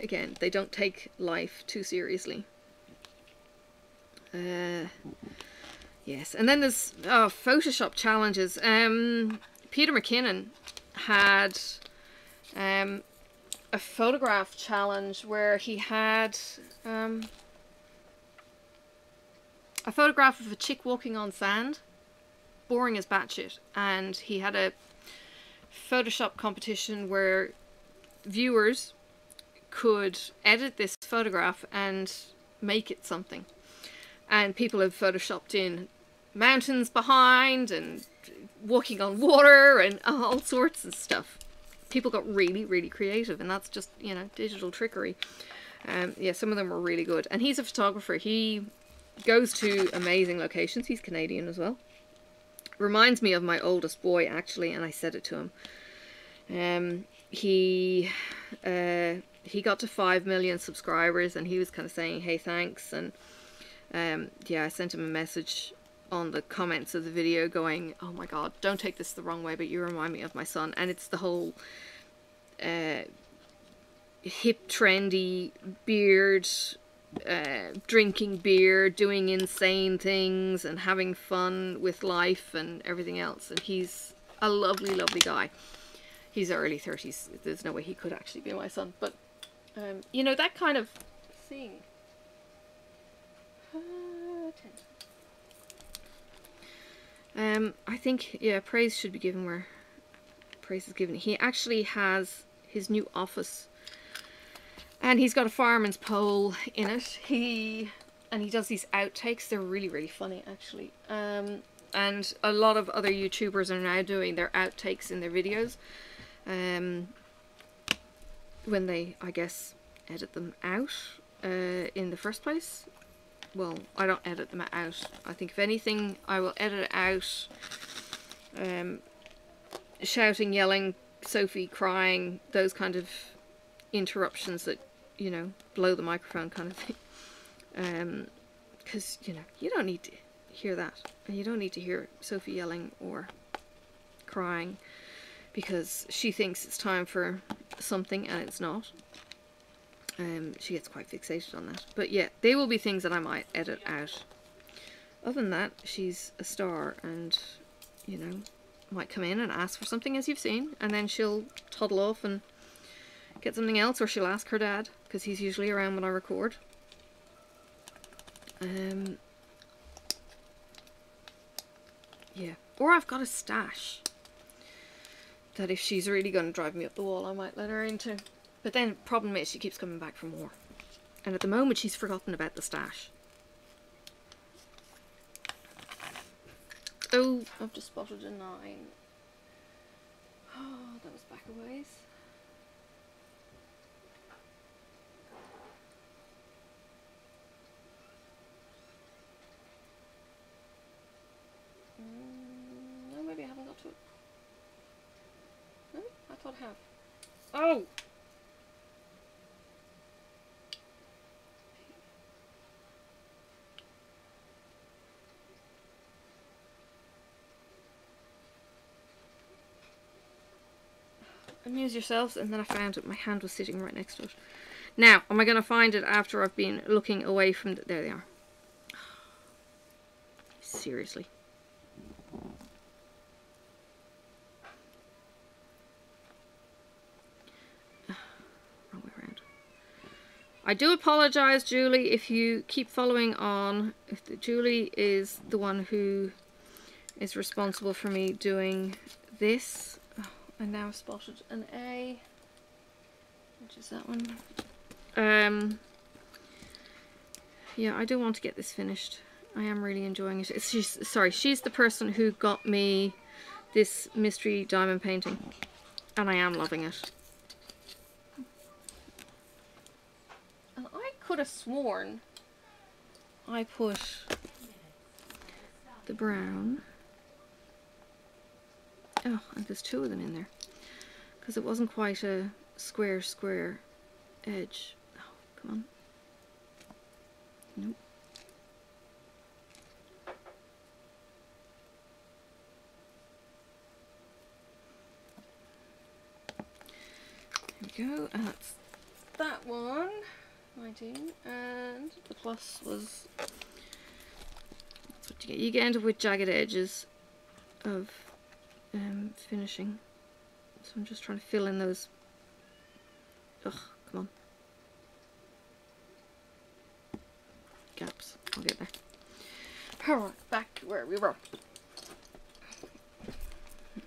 again, they don't take life too seriously. Uh, yes, and then there's oh, Photoshop challenges. Um, Peter McKinnon had um, a photograph challenge where he had um, a photograph of a chick walking on sand, boring as batshit, and he had a Photoshop competition where viewers could edit this photograph and make it something. And people have photoshopped in mountains behind and walking on water and all sorts of stuff. People got really, really creative, and that's just, you know, digital trickery. Um, yeah, some of them were really good. And he's a photographer. He goes to amazing locations. He's Canadian as well. Reminds me of my oldest boy, actually, and I said it to him. Um, he, uh, he got to five million subscribers, and he was kind of saying, hey, thanks, and... Um, yeah, I sent him a message on the comments of the video going, oh my god, don't take this the wrong way, but you remind me of my son. And it's the whole uh, hip, trendy beard, uh, drinking beer, doing insane things and having fun with life and everything else. And he's a lovely, lovely guy. He's early thirties. There's no way he could actually be my son. But, um, you know, that kind of thing. Um, I think, yeah, praise should be given where praise is given. He actually has his new office, and he's got a fireman's pole in it. He and he does these outtakes. They're really, really funny, actually. Um, and a lot of other YouTubers are now doing their outtakes in their videos. Um, when they, I guess, edit them out uh, in the first place. Well, I don't edit them out. I think if anything, I will edit out um, shouting, yelling, Sophie crying, those kind of interruptions that, you know, blow the microphone kind of thing. Because, um, you know, you don't need to hear that. And you don't need to hear Sophie yelling or crying because she thinks it's time for something and it's not. Um, she gets quite fixated on that. But yeah, they will be things that I might edit out. Other than that, she's a star and, you know, might come in and ask for something, as you've seen, and then she'll toddle off and get something else, or she'll ask her dad, because he's usually around when I record. Um, yeah. Or I've got a stash that if she's really going to drive me up the wall, I might let her into. But then, problem is, she keeps coming back for more. And at the moment, she's forgotten about the stash. Oh, I've just spotted a nine. Oh, that was back a ways. Mm, no, maybe I haven't got to it. No, I thought I have. Oh! Amuse yourselves. And then I found it. My hand was sitting right next to it. Now, am I going to find it after I've been looking away from the... There they are. Seriously. Wrong way around. I do apologise, Julie, if you keep following on. If the, Julie is the one who is responsible for me doing this. Oh, I now spotted an A. Which is that one. Um, yeah, I do want to get this finished. I am really enjoying it. It's, she's, sorry, she's the person who got me this mystery diamond painting. And I am loving it. And I could have sworn I put the brown. Oh, and there's two of them in there. Because it wasn't quite a square, square edge. Come on. Nope. There we go. And that's that one. nineteen. And the plus was... That's what you get. You get into with jagged edges of um, finishing. So I'm just trying to fill in those... Ugh. Come on. Gaps. I'll get there. Alright, back to where we were.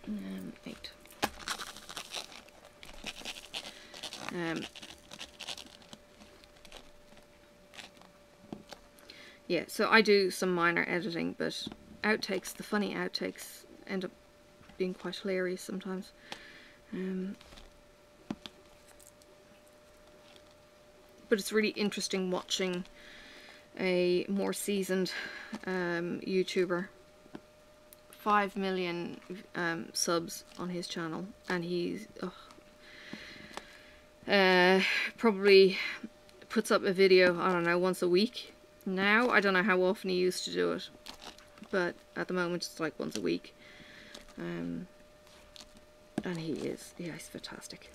Um, eight. Um. Yeah, so I do some minor editing, but outtakes, the funny outtakes, end up being quite hilarious sometimes. Um. But it's really interesting watching a more seasoned um, YouTuber, five million um, subs on his channel, and he's oh, uh, probably puts up a video, I don't know, once a week now. I don't know how often he used to do it, but at the moment it's like once a week, um, and he is, yeah, he's fantastic,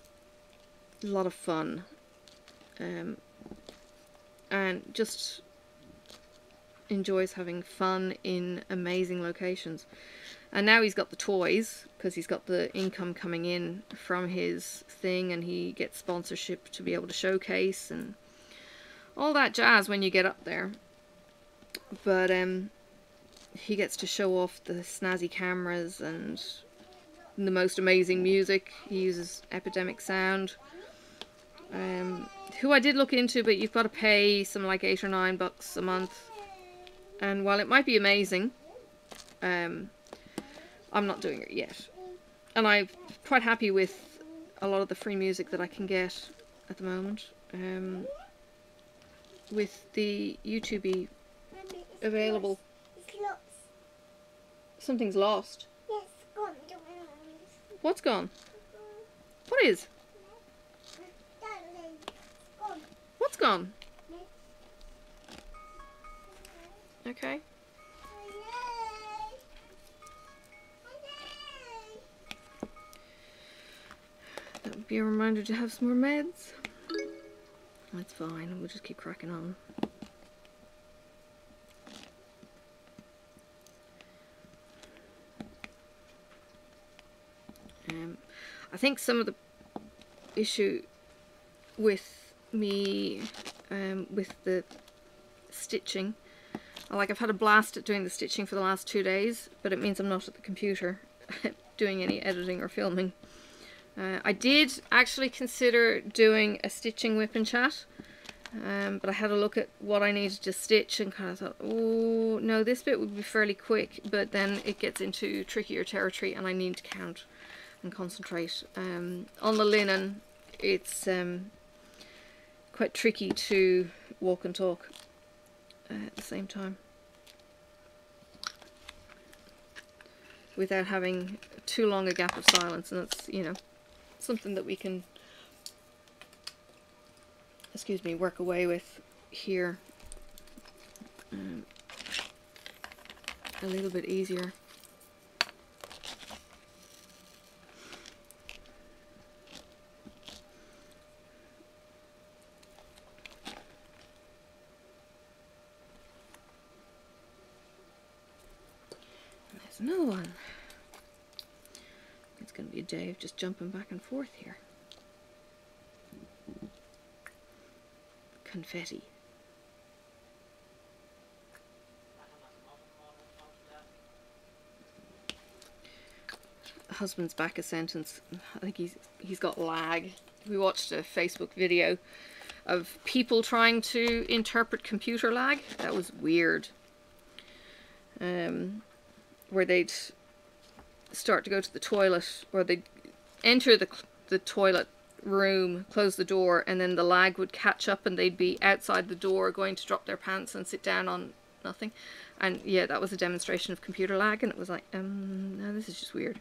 a lot of fun, um, and just enjoys having fun in amazing locations. And now he's got the toys, because he's got the income coming in from his thing, and he gets sponsorship to be able to showcase and all that jazz when you get up there. But um, he gets to show off the snazzy cameras and the most amazing music. He uses Epidemic Sound, um, who I did look into, but you've got to pay some like eight or nine bucks a month. And while it might be amazing, um, I'm not doing it yet. And I'm quite happy with a lot of the free music that I can get at the moment. Um, with the YouTube available. It's lost. Something's lost. Yes, gone. What's gone? What is? What's gone? Okay. That would be a reminder to have some more meds. That's fine, we'll just keep cracking on. Um, I think some of the issue with me, um, with the stitching, like I've had a blast at doing the stitching for the last two days, but it means I'm not at the computer doing any editing or filming. Uh, I did actually consider doing a stitching whip and chat, um, but I had a look at what I needed to stitch and kind of thought, oh no, this bit would be fairly quick, but then it gets into trickier territory and I need to count and concentrate. Um, on the linen, it's um, quite tricky to walk and talk uh, at the same time, without having too long a gap of silence, and that's, you know, something that we can, excuse me, work away with here um, a little bit easier. There's another one. It's going to be a day of just jumping back and forth here. Confetti. Husband's back a sentence. I think he's he's got lag. We watched a Facebook video of people trying to interpret computer lag. That was weird. Um, where they'd start to go to the toilet, or they'd enter the, the toilet room, close the door, and then the lag would catch up and they'd be outside the door going to drop their pants and sit down on nothing. And yeah, that was a demonstration of computer lag, and it was like, um, no, this is just weird.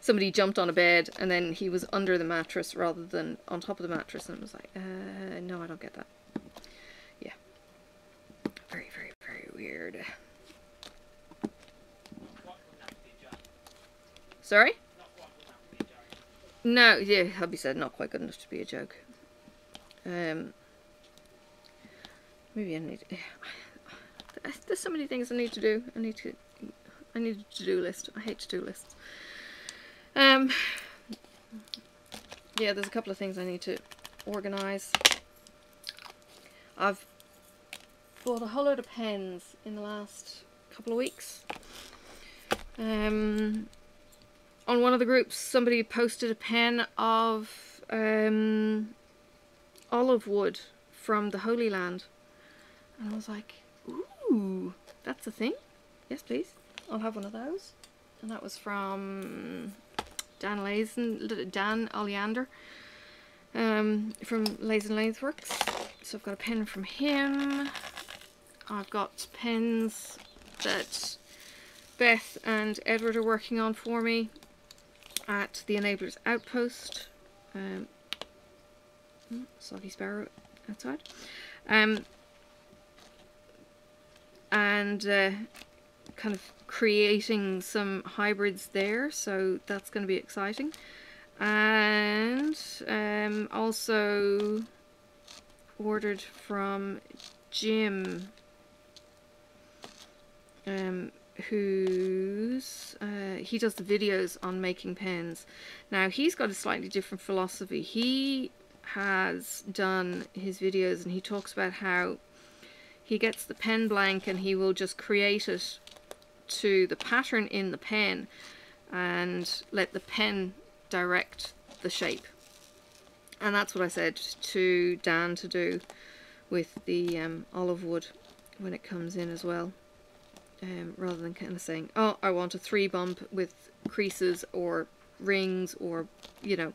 Somebody jumped on a bed and then he was under the mattress rather than on top of the mattress, and it was like, uh, no, I don't get that. Yeah. Very, very, very weird. Sorry? No, yeah, hubby said not quite good enough to be a joke. Um, maybe I need... Yeah. There's so many things I need to do. I need to... I need a to-do list. I hate to-do lists. Um, yeah, there's a couple of things I need to organise. I've bought a whole load of pens in the last couple of weeks. Um... On one of the groups, somebody posted a pen of um, olive wood from the Holy Land. And I was like, ooh, that's a thing? Yes, please. I'll have one of those. And that was from Dan Lazen, Dan Oleander, um, from Lazen Lanesworks. So I've got a pen from him. I've got pens that Beth and Edward are working on for me at the Enablers Outpost. Um, soggy sparrow outside. Um, and uh, kind of creating some hybrids there, so that's going to be exciting. And um, also ordered from Jim, um, who's uh, he does the videos on making pens. Now he's got a slightly different philosophy. He has done his videos and he talks about how he gets the pen blank and he will just create it to the pattern in the pen and let the pen direct the shape. And that's what I said to Dan to do with the um, olive wood when it comes in as well. Um, rather than kind of saying, oh, I want a three bump with creases or rings or, you know,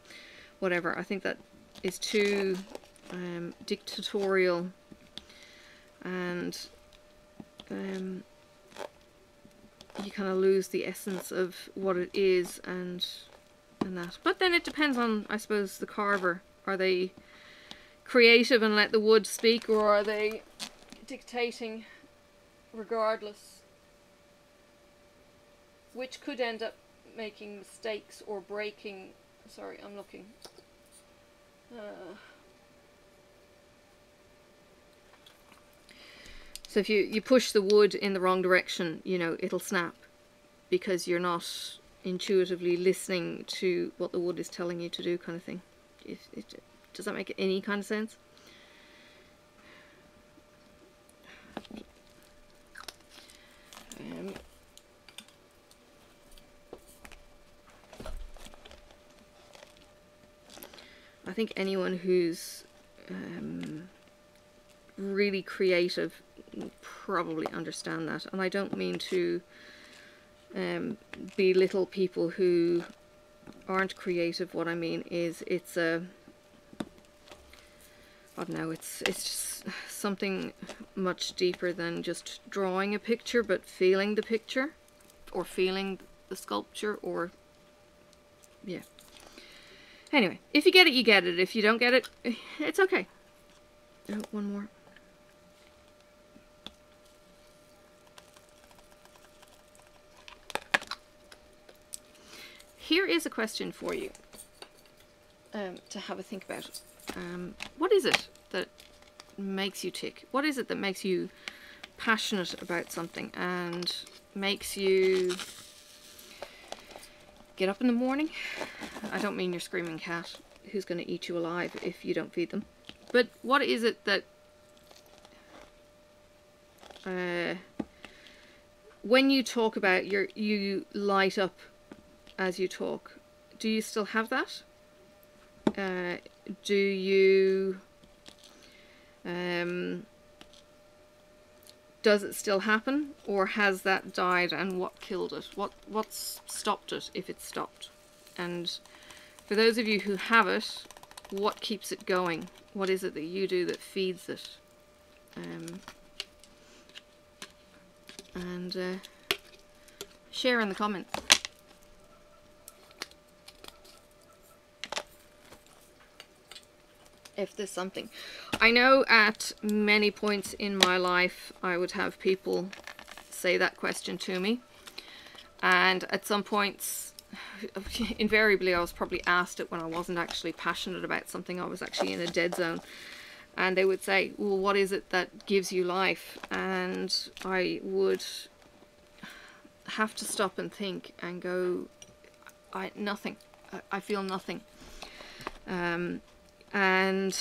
whatever. I think that is too um, dictatorial and um, you kind of lose the essence of what it is and, and that. But then it depends on, I suppose, the carver. Are they creative and let the wood speak, or are they dictating regardless? Which could end up making mistakes or breaking... Sorry, I'm looking. Uh. So if you, you push the wood in the wrong direction, you know, it'll snap. Because you're not intuitively listening to what the wood is telling you to do, kind of thing. If it, does that make any kind of sense? Um... I think anyone who's um, really creative will probably understand that. And I don't mean to um, belittle people who aren't creative. What I mean is it's a, I don't know, it's, it's just something much deeper than just drawing a picture, but feeling the picture or feeling the sculpture or, yeah. Anyway, if you get it, you get it. If you don't get it, it's okay. Oh, one more. Here is a question for you um, to have a think about. Um, what is it that makes you tick? What is it that makes you passionate about something? And makes you get up in the morning. I don't mean your screaming cat who's going to eat you alive if you don't feed them. But what is it that uh, when you talk about your, you light up as you talk, do you still have that? Uh, do you, um, does it still happen, or has that died, and what killed it? What, what's stopped it, if it's stopped? And for those of you who have it, what keeps it going? What is it that you do that feeds it? Um, and uh, share in the comments. If there's something. I know at many points in my life I would have people say that question to me, and at some points invariably I was probably asked it when I wasn't actually passionate about something, I was actually in a dead zone, and they would say, well, what is it that gives you life? And I would have to stop and think and go, I nothing I, I feel nothing. um And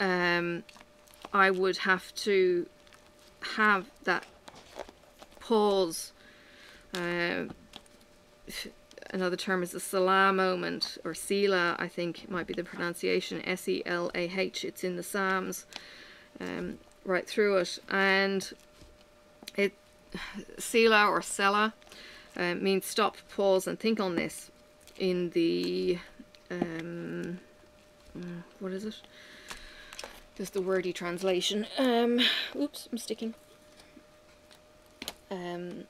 um, I would have to have that pause. Uh, another term is the Selah moment, or Selah, I think might be the pronunciation, S E L A H. It's in the Psalms, um, right through it. And it Selah or Selah uh, means stop, pause, and think on this. In the Um, what is it? There's the wordy translation. Um, oops, I'm sticking. Um,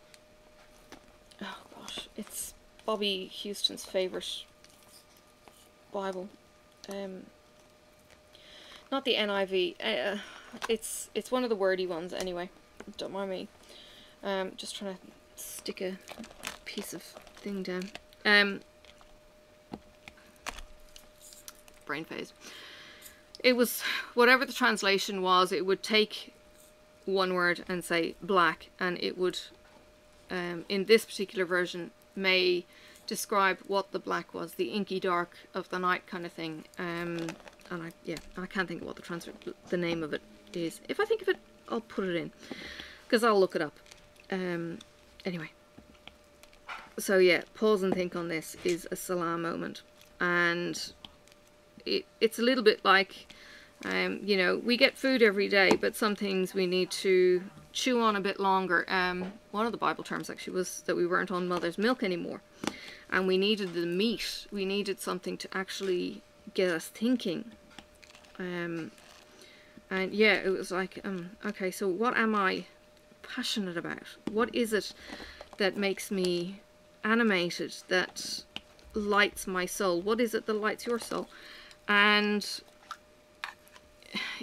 oh gosh, it's Bobby Houston's favourite Bible. Um, not the N I V. Uh, it's it's one of the wordy ones anyway. Don't mind me. Um, just trying to stick a piece of thing down. Um. Brain phase. It was whatever the translation was, it would take one word and say black, and it would um, in this particular version may describe what the black was, the inky dark of the night kind of thing. Um, and I yeah I can't think of what the trans the name of it is. If I think of it, I'll put it in, because I'll look it up. Um, anyway, so yeah, pause and think on this is a Salah moment. And It, it's a little bit like, um, you know, we get food every day, but some things we need to chew on a bit longer. Um, one of the Bible terms actually was that we weren't on mother's milk anymore, and we needed the meat. We needed something to actually get us thinking. Um, and yeah, it was like, um, okay, so what am I passionate about? What is it that makes me animated, that lights my soul? What is it that lights your soul? And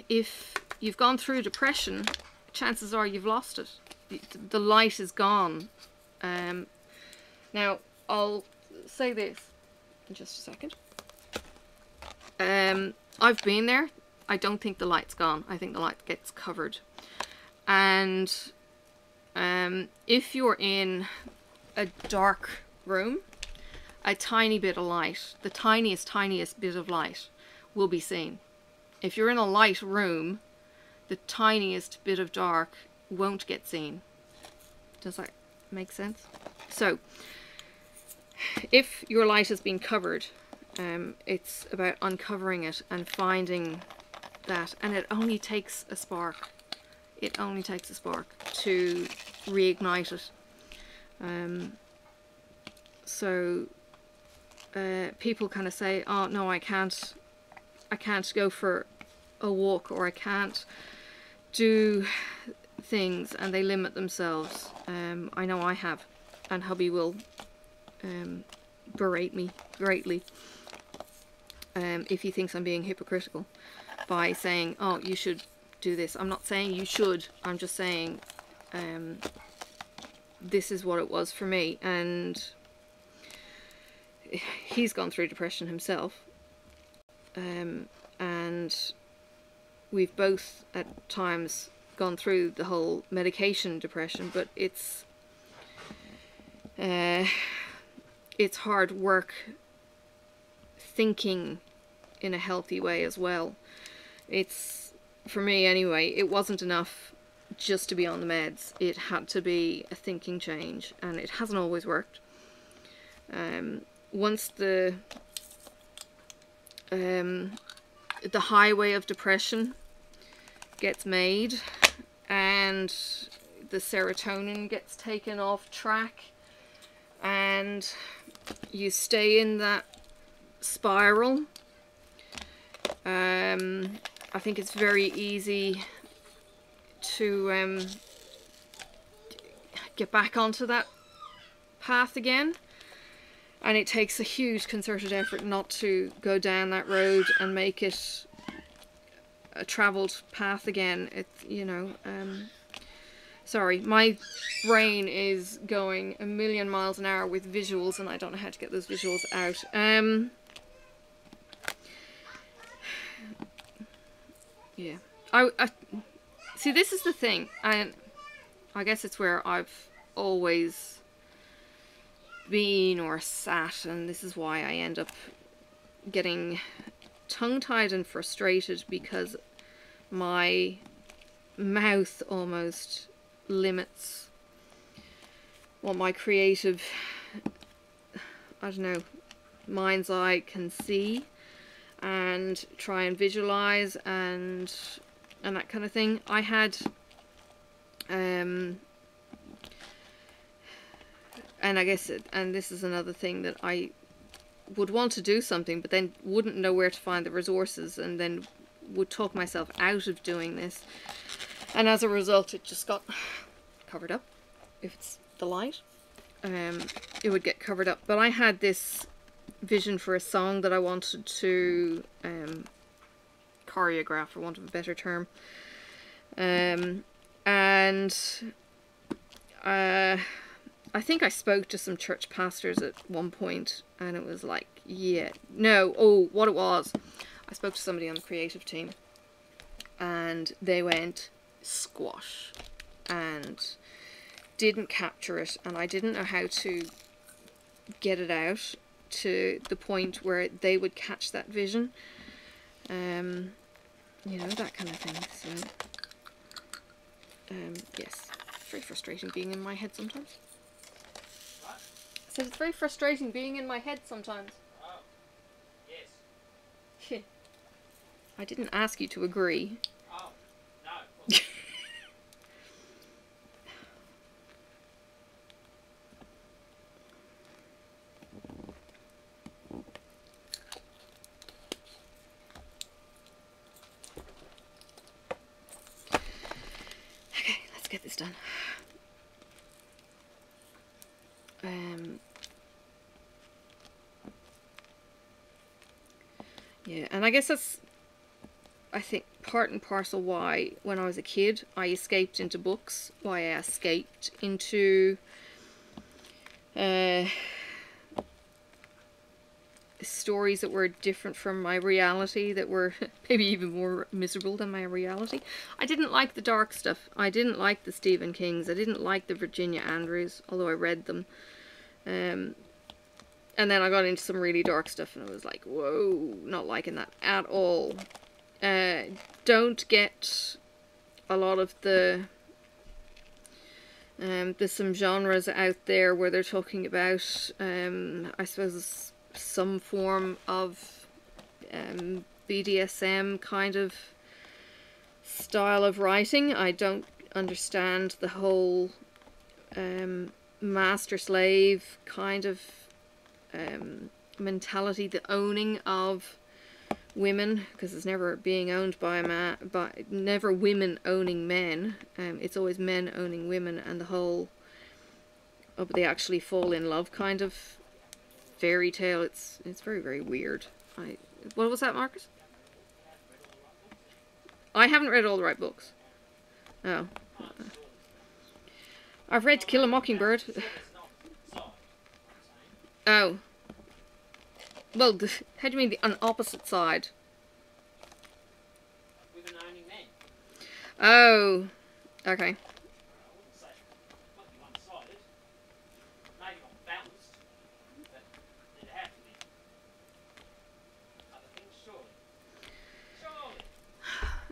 if you've gone through depression, chances are you've lost it. The light is gone. Um, now, I'll say this in just a second. Um, I've been there. I don't think the light's gone. I think the light gets covered. And um, if you're in a dark room, a tiny bit of light, the tiniest, tiniest bit of light, will be seen. If you're in a light room, the tiniest bit of dark won't get seen. Does that make sense? So if your light has been covered, um, it's about uncovering it and finding that, and it only takes a spark. It only takes a spark to reignite it. Um, so uh, people kind of say, oh no, I can't I can't go for a walk, or I can't do things, and they limit themselves. Um, I know I have, and hubby will um, berate me greatly um, if he thinks I'm being hypocritical by saying, oh, you should do this. I'm not saying you should, I'm just saying um, this is what it was for me. And he's gone through depression himself. Um, and we've both at times gone through the whole medication depression, but it's uh, it's hard work thinking in a healthy way as well. It's, for me anyway, it wasn't enough just to be on the meds. It had to be a thinking change, and it hasn't always worked. Um, once the um, the highway of depression gets made and the serotonin gets taken off track and you stay in that spiral, um, I think it's very easy to um, get back onto that path again, and it takes a huge concerted effort not to go down that road and make it a travelled path again. It's, you know, um, sorry, my brain is going a million miles an hour with visuals and I don't know how to get those visuals out. Um, yeah, I, I see, this is the thing, and I guess it's where I've always been or sat, and this is why I end up getting tongue-tied and frustrated, because my mouth almost limits what my creative, I don't know, mind's eye can see and try and visualize and and that kind of thing. I had um and I guess it, and this is another thing that I would want to do something but then wouldn't know where to find the resources, and then would talk myself out of doing this, and as a result it just got covered up. If it's the light, um, it would get covered up. But I had this vision for a song that I wanted to um, choreograph, for want of a better term, um, and uh, I think I spoke to some church pastors at one point, and it was like, yeah, no, oh, what it was, I spoke to somebody on the creative team, and they went squash, and didn't capture it, and I didn't know how to get it out to the point where they would catch that vision, um, you know, that kind of thing. So, um, yes, very frustrating being in my head sometimes. It's very frustrating being in my head sometimes. Oh, yes. I didn't ask you to agree. Oh, no. Okay, let's get this done. Um... Yeah, and I guess that's, I think, part and parcel why when I was a kid I escaped into books, why I escaped into uh, stories that were different from my reality, that were maybe even more miserable than my reality. I didn't like the dark stuff. I didn't like the Stephen Kings. I didn't like the Virginia Andrews, although I read them. Um... And then I got into some really dark stuff and I was like, whoa, not liking that at all. Uh, don't get a lot of the... Um, there's some genres out there where they're talking about, um, I suppose, some form of um, B D S M kind of style of writing. I don't understand the whole um, master-slave kind of Um, mentality, the owning of women, because it's never being owned by a man, but never women owning men. Um, it's always men owning women, and the whole, oh, but they actually fall in love kind of fairy tale. It's it's very very weird. I what was that, Marcus? I haven't read all the right books. Oh, I've read To Kill a Mockingbird. Oh. Well, the, how do you mean the on opposite side? With an owning man. Oh. Okay.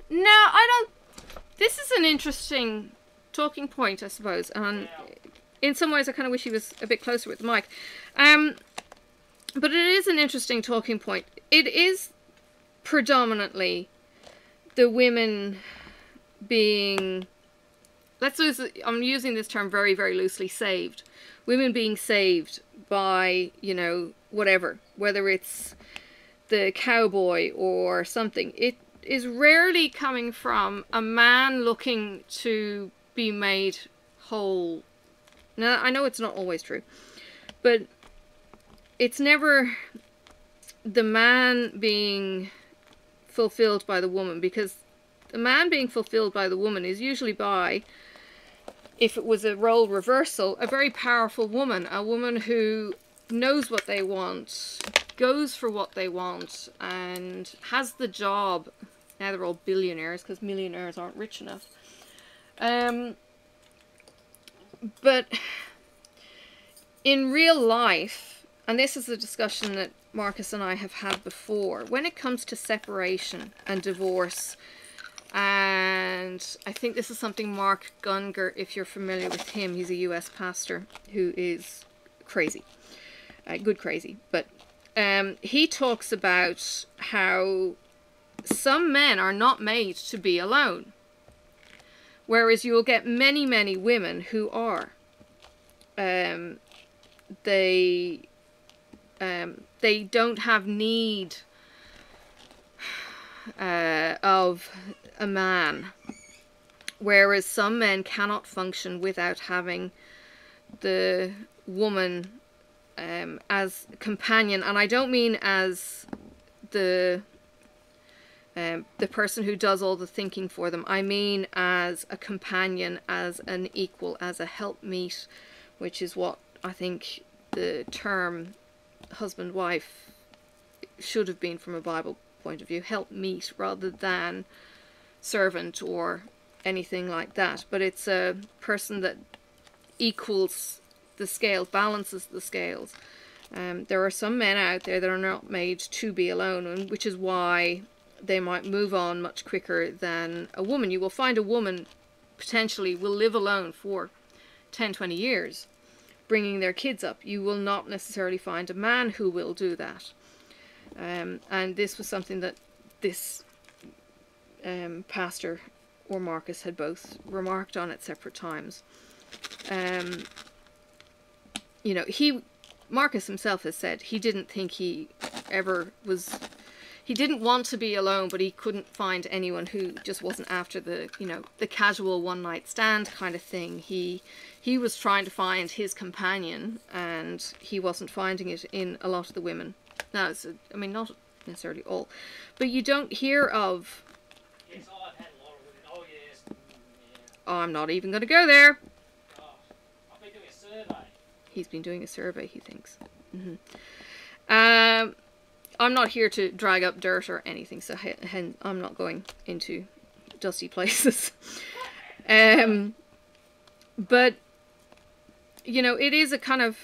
No, I don't... This is an interesting talking point, I suppose. And in some ways, I kind of wish he was a bit closer with the mic. Um, but it is an interesting talking point. It is predominantly the women being... Let's use... I'm using this term very, very loosely, saved. Women being saved by, you know, whatever. Whether it's the cowboy or something. It... is rarely coming from a man looking to be made whole. Now, I know it's not always true, but it's never the man being fulfilled by the woman, because the man being fulfilled by the woman is usually by, if it was a role reversal, a very powerful woman, a woman who knows what they want, goes for what they want, and has the job. Now they're all billionaires, because millionaires aren't rich enough. Um, but in real life, and this is a discussion that Marcus and I have had before, when it comes to separation and divorce, and I think this is something Mark Gungor, if you're familiar with him, he's a U S pastor who is crazy, uh, good crazy, but um, he talks about how some men are not made to be alone, whereas you'll get many, many women who are. Um, they um, they don't have need uh, of a man, whereas some men cannot function without having the woman um, as companion. And I don't mean as the... Um, the person who does all the thinking for them. I mean as a companion, as an equal, as a helpmeet, which is what I think the term husband-wife should have been from a Bible point of view. Helpmeet rather than servant or anything like that. But it's a person that equals the scales, balances the scales. Um, there are some men out there that are not made to be alone, and which is why they might move on much quicker than a woman. You will find a woman potentially will live alone for ten, twenty years, bringing their kids up. You will not necessarily find a man who will do that. Um, and this was something that this um, pastor or Marcus had both remarked on at separate times. Um, you know, he, Marcus himself has said he didn't think he ever was... He didn't want to be alone, but he couldn't find anyone who just wasn't after the, you know, the casual one-night stand kind of thing. He he was trying to find his companion, and he wasn't finding it in a lot of the women. Now, it's a, I mean, not necessarily all, but you don't hear of... Yes, oh, I've had a lot of women. Oh, yes. Mm, yeah. Oh, I'm not even going to go there. Oh, I've been doing a survey. He's been doing a survey, he thinks. Mm-hmm. Um... I'm not here to drag up dirt or anything, so I'm not going into dusty places. um, but, you know, it is a kind of...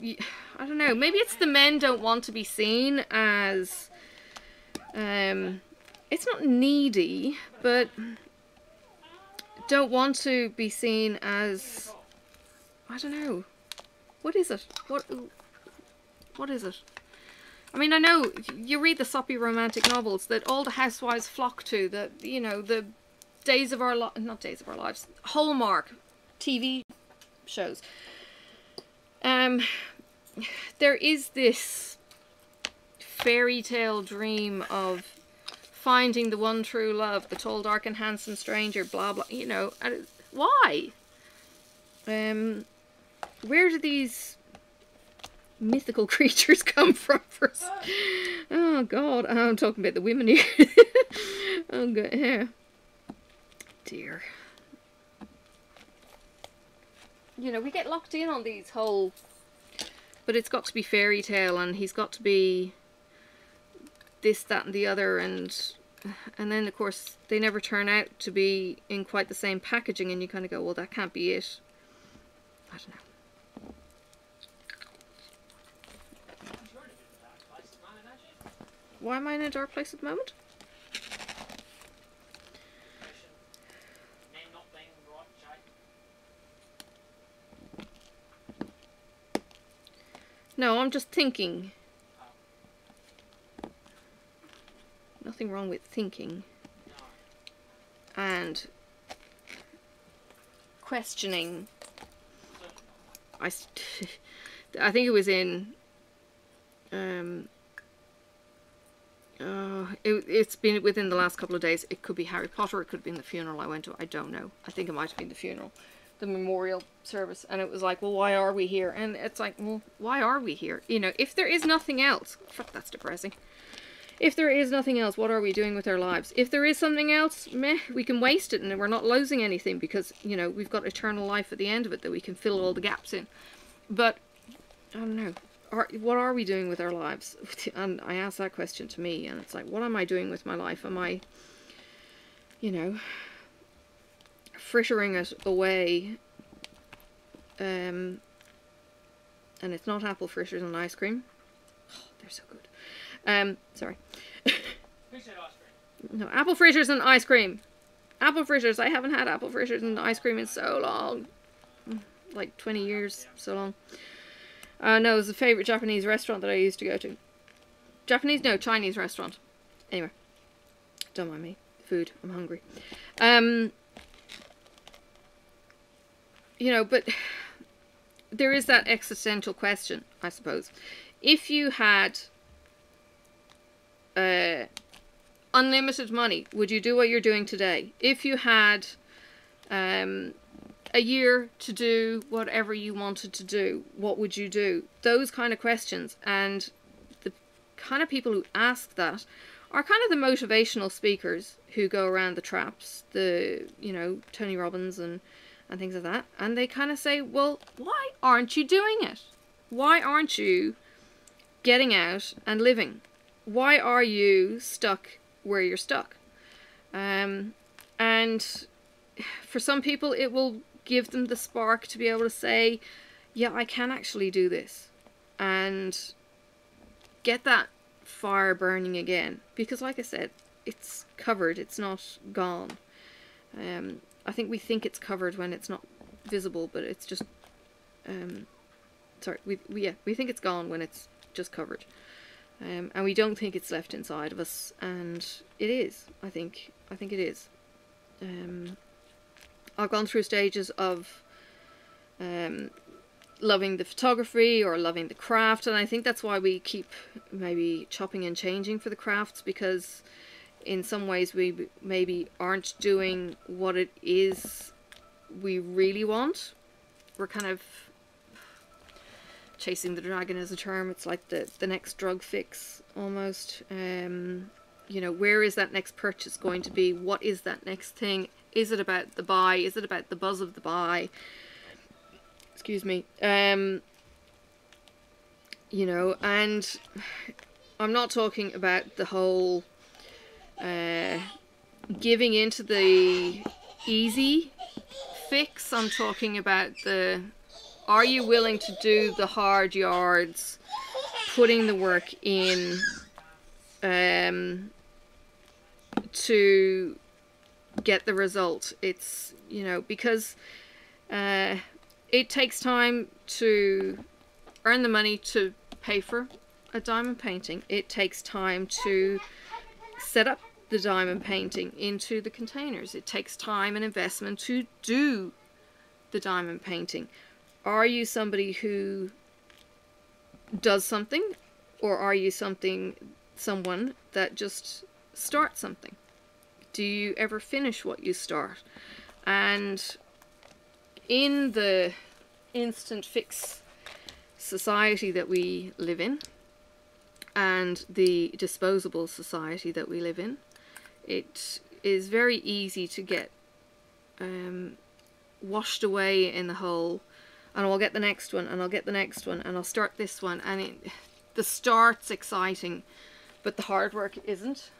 I don't know, maybe it's the men don't want to be seen as... Um, it's not needy, but don't want to be seen as... I don't know. What is it? What... What is it? I mean, I know you read the soppy romantic novels that all the housewives flock to, that, you know, the days of our lives, not days of our lives, Hallmark T V shows. Um, there is this fairy tale dream of finding the one true love, the tall, dark and handsome stranger, blah, blah, you know, and why? Um, where do these... mythical creatures come from first? Oh god, I'm talking about the women here. Oh god, yeah. Dear. You know, we get locked in on these whole... But it's got to be fairy tale, and he's got to be this, that and the other, and and then of course they never turn out to be in quite the same packaging, and you kind of go, well, that can't be it. I don't know. Why am I in a dark place at the moment? No, I'm just thinking. Nothing wrong with thinking. And questioning. I, I think it was in... Um, Uh, it, it's been within the last couple of days. It could be Harry Potter. It could have been the funeral I went to. I don't know. I think it might have been the funeral, the memorial service. And it was like, well, why are we here? And it's like, well, why are we here? You know, if there is nothing else, fuck, that's depressing. If there is nothing else, what are we doing with our lives? If there is something else, meh, we can waste it and we're not losing anything because, you know, we've got eternal life at the end of it that we can fill all the gaps in. But, I don't know. Are, what are we doing with our lives? And I asked that question to me, and it's like, what am I doing with my life? Am I, you know, frittering it away? Um, and it's not apple fritters and ice cream. Oh, they're so good. Um, sorry. Who said ice cream? No, apple fritters and ice cream. Apple fritters. I haven't had apple fritters and ice cream in so long. Like twenty years, so long. Uh, no, it was a favourite Japanese restaurant that I used to go to. Japanese? No, Chinese restaurant. Anyway. Don't mind me. Food. I'm hungry. Um, you know, but there is that existential question, I suppose. If you had uh, unlimited money, would you do what you're doing today? If you had... Um, a year to do whatever you wanted to do, what would you do? Those kind of questions. And the kind of people who ask that are kind of the motivational speakers who go around the traps, the, you know, Tony Robbins and, and things like that. And they kind of say, well, why aren't you doing it? Why aren't you getting out and living? Why are you stuck where you're stuck? Um, and for some people, it will... give them the spark to be able to say, yeah, I can actually do this, and get that fire burning again, because like I said, it's covered, it's not gone. um, I think we think it's covered when it's not visible, but it's just um, sorry, we, we, yeah, we think it's gone when it's just covered, um, and we don't think it's left inside of us, and it is. I think I think it is. um, I've gone through stages of um, loving the photography or loving the craft, and I think that's why we keep maybe chopping and changing for the crafts, because in some ways we maybe aren't doing what it is we really want. We're kind of chasing the dragon as a term. It's like the, the next drug fix almost. Um, you know, where is that next purchase going to be? What is that next thing? Is it about the buy? Is it about the buzz of the buy? Excuse me. Um, you know, and I'm not talking about the whole uh, giving into the easy fix. I'm talking about the, are you willing to do the hard yards, putting the work in um, to... get the result. It's, you know, because uh, it takes time to earn the money to pay for a diamond painting. It takes time to set up the diamond painting into the containers. It takes time and investment to do the diamond painting. Are you somebody who does something, or are you something someone that just starts something? Do you ever finish what you start? And in the instant fix society that we live in, and the disposable society that we live in, it is very easy to get um, washed away in the whole, and I'll get the next one, and I'll get the next one, and I'll start this one. And it, the start's exciting, but the hard work isn't.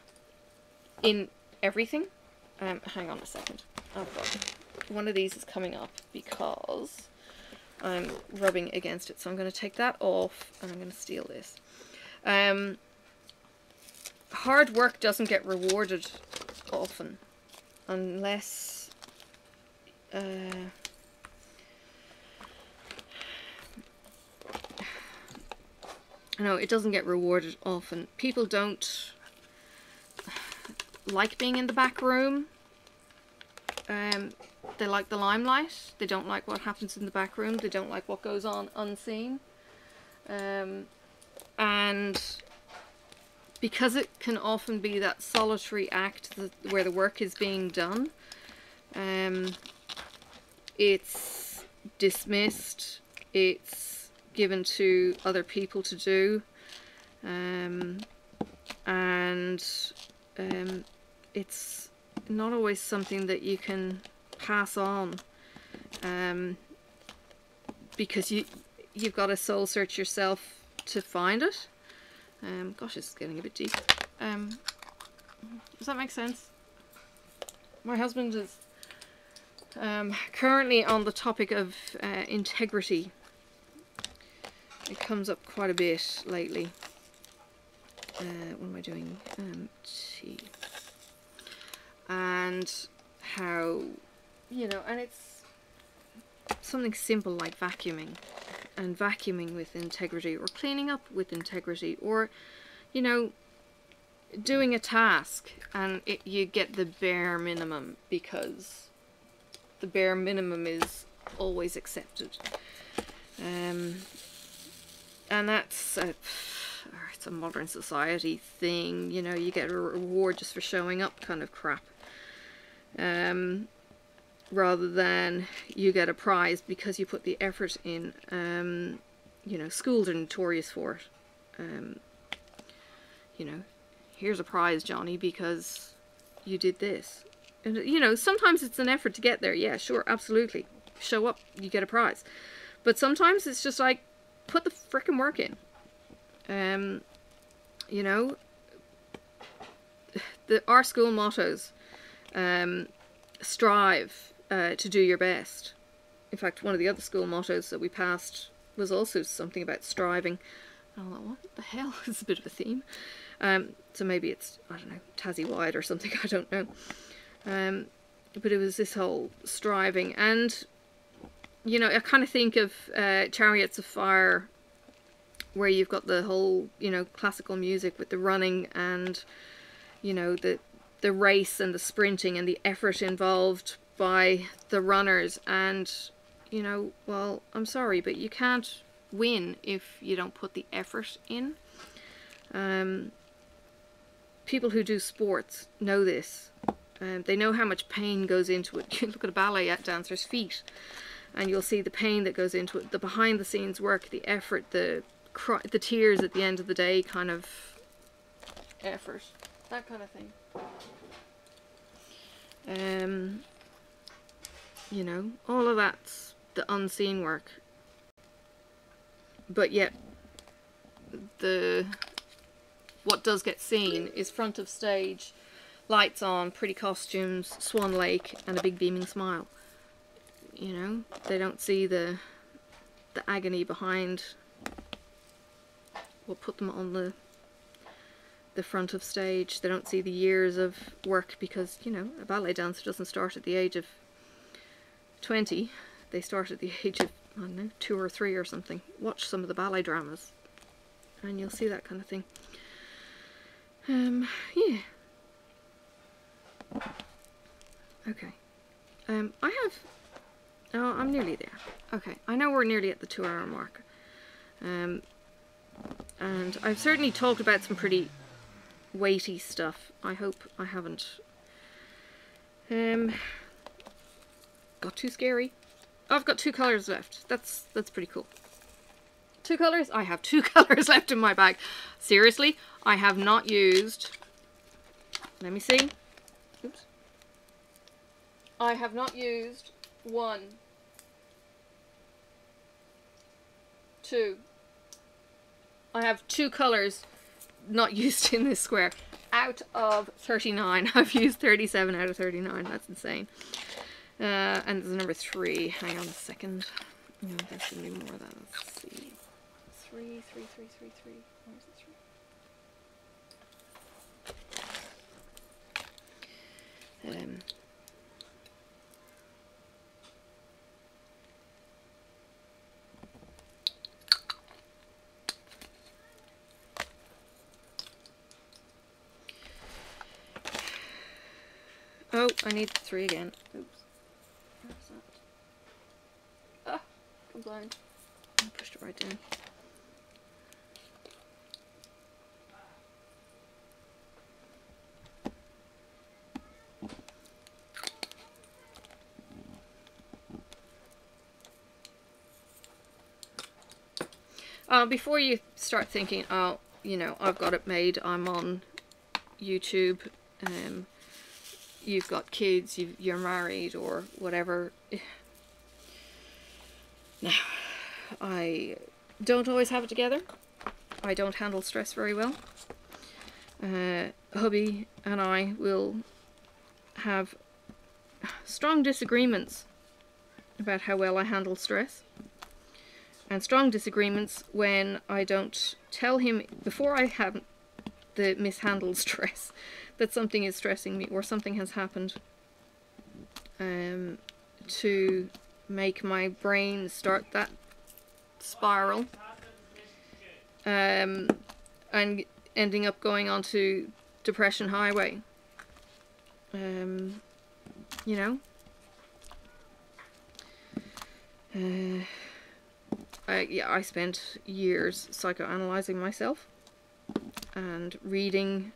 in everything. Um, hang on a second. Oh God. One of these is coming up because I'm rubbing against it. So I'm going to take that off and I'm going to steal this. Um, hard work doesn't get rewarded often unless... Uh, no, it doesn't get rewarded often. People don't like being in the back room. Um, they like the limelight. They don't like what happens in the back room. They don't like what goes on unseen. Um, and because it can often be that solitary act that, where the work is being done, um, it's dismissed. It's given to other people to do. Um, and um, it's not always something that you can pass on, um, because you you've got to soul search yourself to find it. Um, gosh, it's getting a bit deep. Um, does that make sense? My husband is um, currently on the topic of uh, integrity. It comes up quite a bit lately. Uh, what am I doing? Um, tea. And how, you know, and it's something simple like vacuuming, and vacuuming with integrity, or cleaning up with integrity, or, you know, doing a task and it, you get the bare minimum because the bare minimum is always accepted. Um, and that's a, it's a modern society thing, you know, you get a reward just for showing up kind of crap. Um, rather than you get a prize because you put the effort in. Um, you know, schools are notorious for it. Um, you know, here's a prize, Johnny, because you did this. And, you know, sometimes it's an effort to get there. Yeah, sure, absolutely. Show up, you get a prize. But sometimes it's just like, put the frickin' work in. Um, you know, the our school mottos, um, strive, Uh, to do your best. In fact, one of the other school mottos that we passed was also something about striving. And I'm like, what the hell? It's a bit of a theme. Um, so maybe it's, I don't know, Tassie-wide or something, I don't know. Um, but it was this whole striving. And, you know, I kind of think of uh, Chariots of Fire, where you've got the whole, you know, classical music with the running and, you know, the, the race and the sprinting and the effort involved by the runners. And, you know, well, I'm sorry, but you can't win if you don't put the effort in. Um, people who do sports know this. Um, they know how much pain goes into it. You look at a ballet dancer's feet and you'll see the pain that goes into it, the behind the scenes work, the effort, the cry, the tears at the end of the day kind of effort, that kind of thing. Um, You know, all of that's the unseen work. But yet, the what does get seen is front of stage, lights on, pretty costumes, Swan Lake, and a big beaming smile. You know, they don't see the the agony behind what put them on the the front of stage. They don't see the years of work because, you know, a ballet dancer doesn't start at the age of twenty, they start at the age of, I don't know, two or three or something. Watch some of the ballet dramas and you'll see that kind of thing. Um, yeah. Okay. Um, I have, oh, I'm nearly there. Okay, I know we're nearly at the two hour mark. Um, and I've certainly talked about some pretty weighty stuff. I hope I haven't, um, got too scary. Oh, I've got two colours left. That's that's pretty cool. Two colours? I have two colours left in my bag. Seriously, I have not used... Let me see. Oops. I have not used one, two. I have two colours not used in this square. out of thirty-nine. I've used thirty-seven out of thirty-nine. That's insane. Uh, and there's number three. Hang on a second. No, there's going to be more of that. Let's see. Three, three, three, three, three. Where is it? Three. Um. Oh, I need three again. Oops. Where's that? Ah, I'm blind. I pushed it right down. Uh, before you start thinking, oh, you know, I've got it made, I'm on YouTube, um, you've got kids, you've, you're married or whatever. No, I don't always have it together. I don't handle stress very well. Uh, hubby and I will have strong disagreements about how well I handle stress, and strong disagreements when I don't tell him before I have the mishandled stress that something is stressing me or something has happened, um, to make my brain start that spiral, um, and ending up going onto depression highway. Um, you know, uh, I, yeah, I spent years psychoanalyzing myself and reading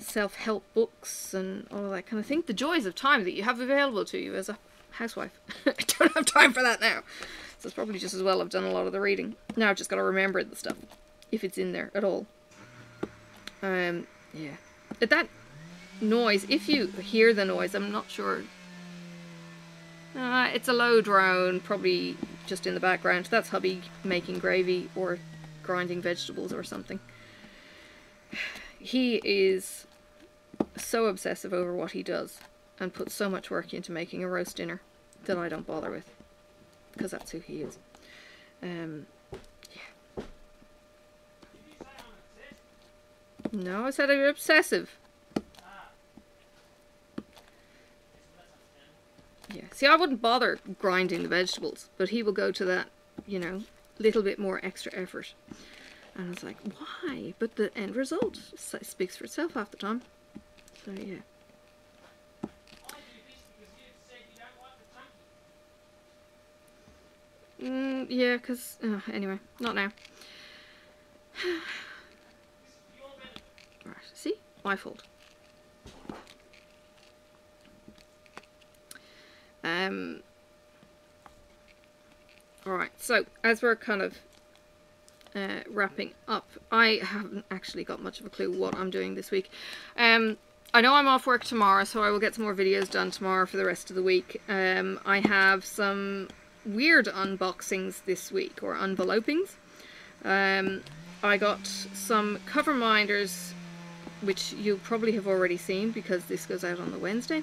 self-help books and all that kind of thing. The joys of time that you have available to you as a housewife. I don't have time for that now. So it's probably just as well I've done a lot of the reading. Now I've just got to remember the stuff, if it's in there at all. Um, yeah. That noise, if you hear the noise, I'm not sure. Uh, it's a low drone, probably just in the background. That's hubby making gravy or grinding vegetables or something. He is so obsessive over what he does and puts so much work into making a roast dinner that I don't bother with, because that's who he is. Um, yeah. No, I said I'm obsessive. Yeah, see, I wouldn't bother grinding the vegetables, but he will go to that, you know, little bit more extra effort. And I was like, why? But the end result speaks for itself half the time. So, yeah. Mm, yeah, because... Uh, anyway, not now. Right, see? My fault. Um, alright, so, as we're kind of... Uh, wrapping up. I haven't actually got much of a clue what I'm doing this week. Um, I know I'm off work tomorrow, so I will get some more videos done tomorrow for the rest of the week. Um, I have some weird unboxings this week, or envelopings. Um, I got some cover minders, which you probably have already seen because this goes out on the Wednesday.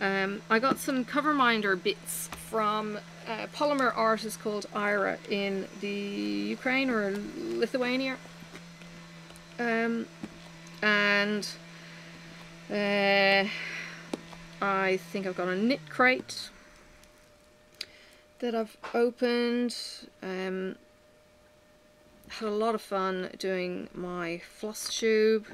Um, I got some cover minder bits from a polymer artist called Ira in the Ukraine or Lithuania, um, and uh, I think I've got a knit crate that I've opened. Um, had a lot of fun doing my floss tube.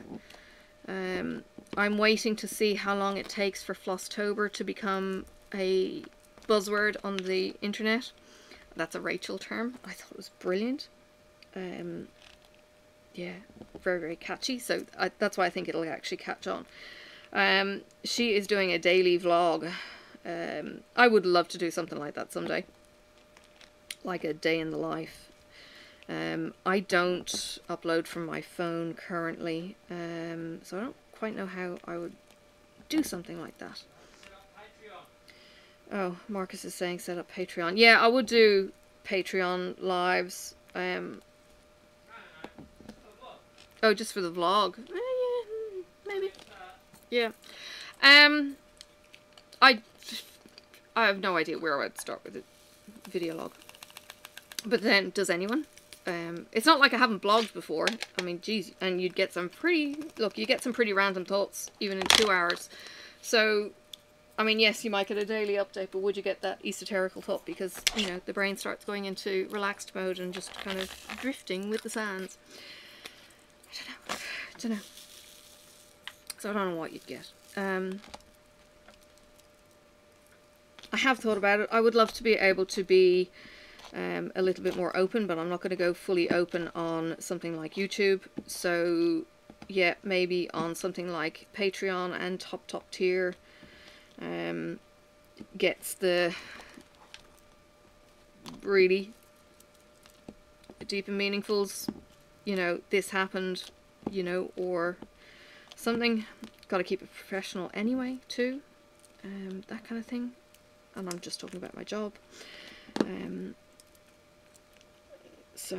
Um, I'm waiting to see how long it takes for Flosstober to become a buzzword on the internet. That's a Rachel term. I thought it was brilliant. Um, yeah, very, very catchy. So I, that's why I think it'll actually catch on. Um, she is doing a daily vlog. Um, I would love to do something like that someday. Like a day in the life. Um, I don't upload from my phone currently, um, so I don't quite know how I would do something like that. Oh, Marcus is saying set up Patreon. Yeah, I would do Patreon lives. Um, oh, just for the vlog. Uh, yeah, maybe? Yeah. Um, I, I have no idea where I would start with the video log. But then, does anyone? Um, it's not like I haven't blogged before. I mean, geez, and you'd get some pretty, look, you get some pretty random thoughts, even in two hours. So, I mean, yes, you might get a daily update, but would you get that esoterical thought? Because, you know, the brain starts going into relaxed mode and just kind of drifting with the sands. I don't know. I don't know. So I don't know what you'd get. Um, I have thought about it. I would love to be able to be um, a little bit more open, but I'm not going to go fully open on something like YouTube. So, yeah, maybe on something like Patreon and top, top tier um, gets the really deep and meaningfuls, you know, this happened, you know, or something. Got to keep it professional anyway, too. Um, that kind of thing. And I'm just talking about my job. Um, so,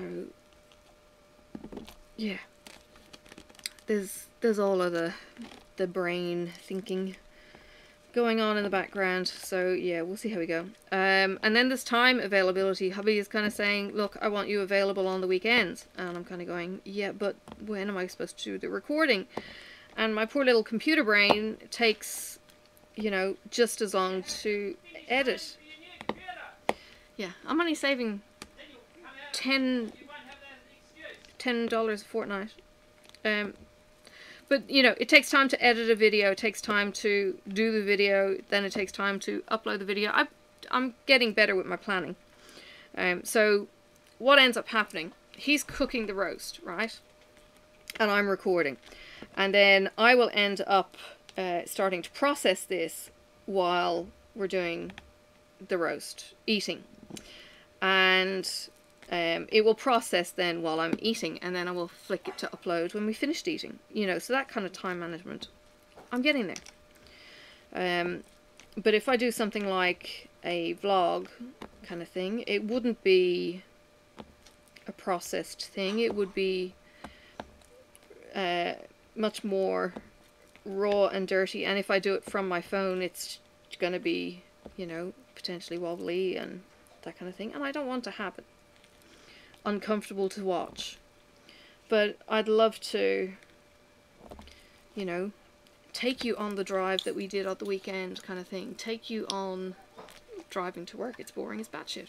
yeah. There's there's all of the, the brain thinking going on in the background. So, yeah, we'll see how we go. Um, and then there's time availability. Hubby is kind of saying, look, I want you available on the weekends. And I'm kind of going, yeah, but when am I supposed to do the recording? And my poor little computer brain takes, you know, just as long to edit. Yeah, I'm only saving ten ten dollars a fortnight. Um, but you know, it takes time to edit a video. It takes time to do the video. Then it takes time to upload the video. I, I'm getting better with my planning. Um, so what ends up happening? He's cooking the roast, right? And I'm recording. And then I will end up uh, starting to process this while we're doing the roast, eating. And um, it will process then while I'm eating, and then I will flick it to upload when we finished eating. You know, so that kind of time management, I'm getting there. Um, but if I do something like a vlog kind of thing, it wouldn't be a processed thing. It would be Uh, much more raw and dirty, and if I do it from my phone, it's going to be, you know, potentially wobbly and that kind of thing, and I don't want to have it uncomfortable to watch. But I'd love to, you know, take you on the drive that we did on the weekend kind of thing, take you on driving to work. It's boring as batshit.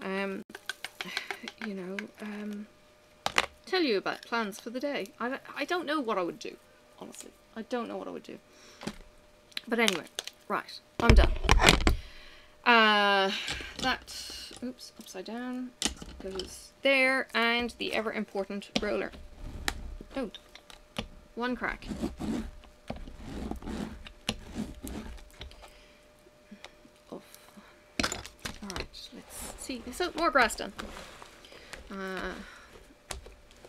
Um, you know, um... tell you about plans for the day. I, I don't know what I would do, honestly. I don't know what I would do. But anyway, right, I'm done. Uh, that, oops, upside down, goes there, and the ever-important roller. Oh, one crack. Off. Alright, let's see. So, more grass done. Uh...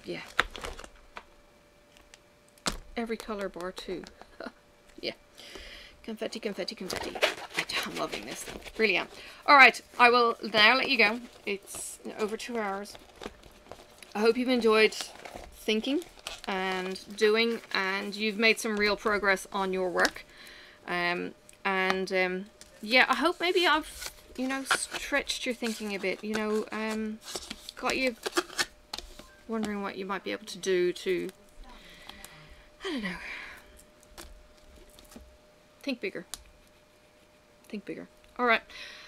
Yeah. Every colour bar too. Yeah. Confetti, confetti, confetti. I'm loving this though. Really am. Alright, I will now let you go. It's over two hours. I hope you've enjoyed thinking and doing, and you've made some real progress on your work. Um, and um, yeah, I hope maybe I've, you know, stretched your thinking a bit. You know, um, got you wondering what you might be able to do to, I don't know, think bigger. Think bigger. Alright,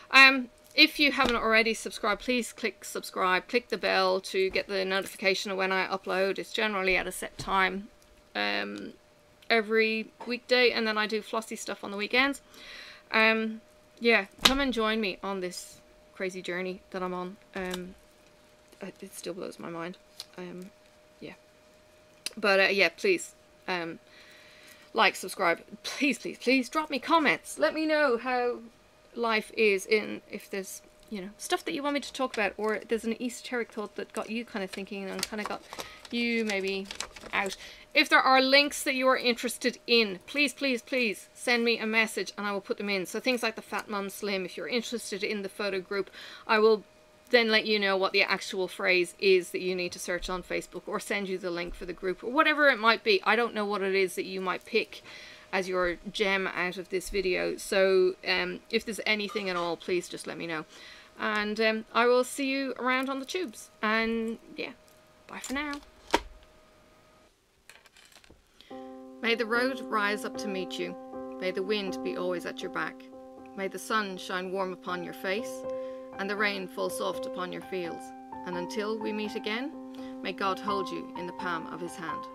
um, if you haven't already subscribed, please click subscribe, click the bell to get the notification of when I upload. It's generally at a set time um, every weekday, and then I do flossy stuff on the weekends. Um, yeah, come and join me on this crazy journey that I'm on. Um, it still blows my mind. Um, yeah, but uh, yeah, please um, like, subscribe, please, please, please drop me comments. Let me know how life is, in if there's, you know, stuff that you want me to talk about, or there's an esoteric thought that got you kind of thinking and kind of got you maybe out. If there are links that you are interested in, please, please, please send me a message and I will put them in. So things like the Fat Mum Slim, if you're interested in the photo group, I will then let you know what the actual phrase is that you need to search on Facebook, or send you the link for the group, or whatever it might be. I don't know what it is that you might pick as your gem out of this video. So um, if there's anything at all, please just let me know. And um, I will see you around on the tubes. And yeah, bye for now. May the road rise up to meet you. May the wind be always at your back. May the sun shine warm upon your face, and the rain fall soft upon your fields. And until we meet again, may God hold you in the palm of his hand.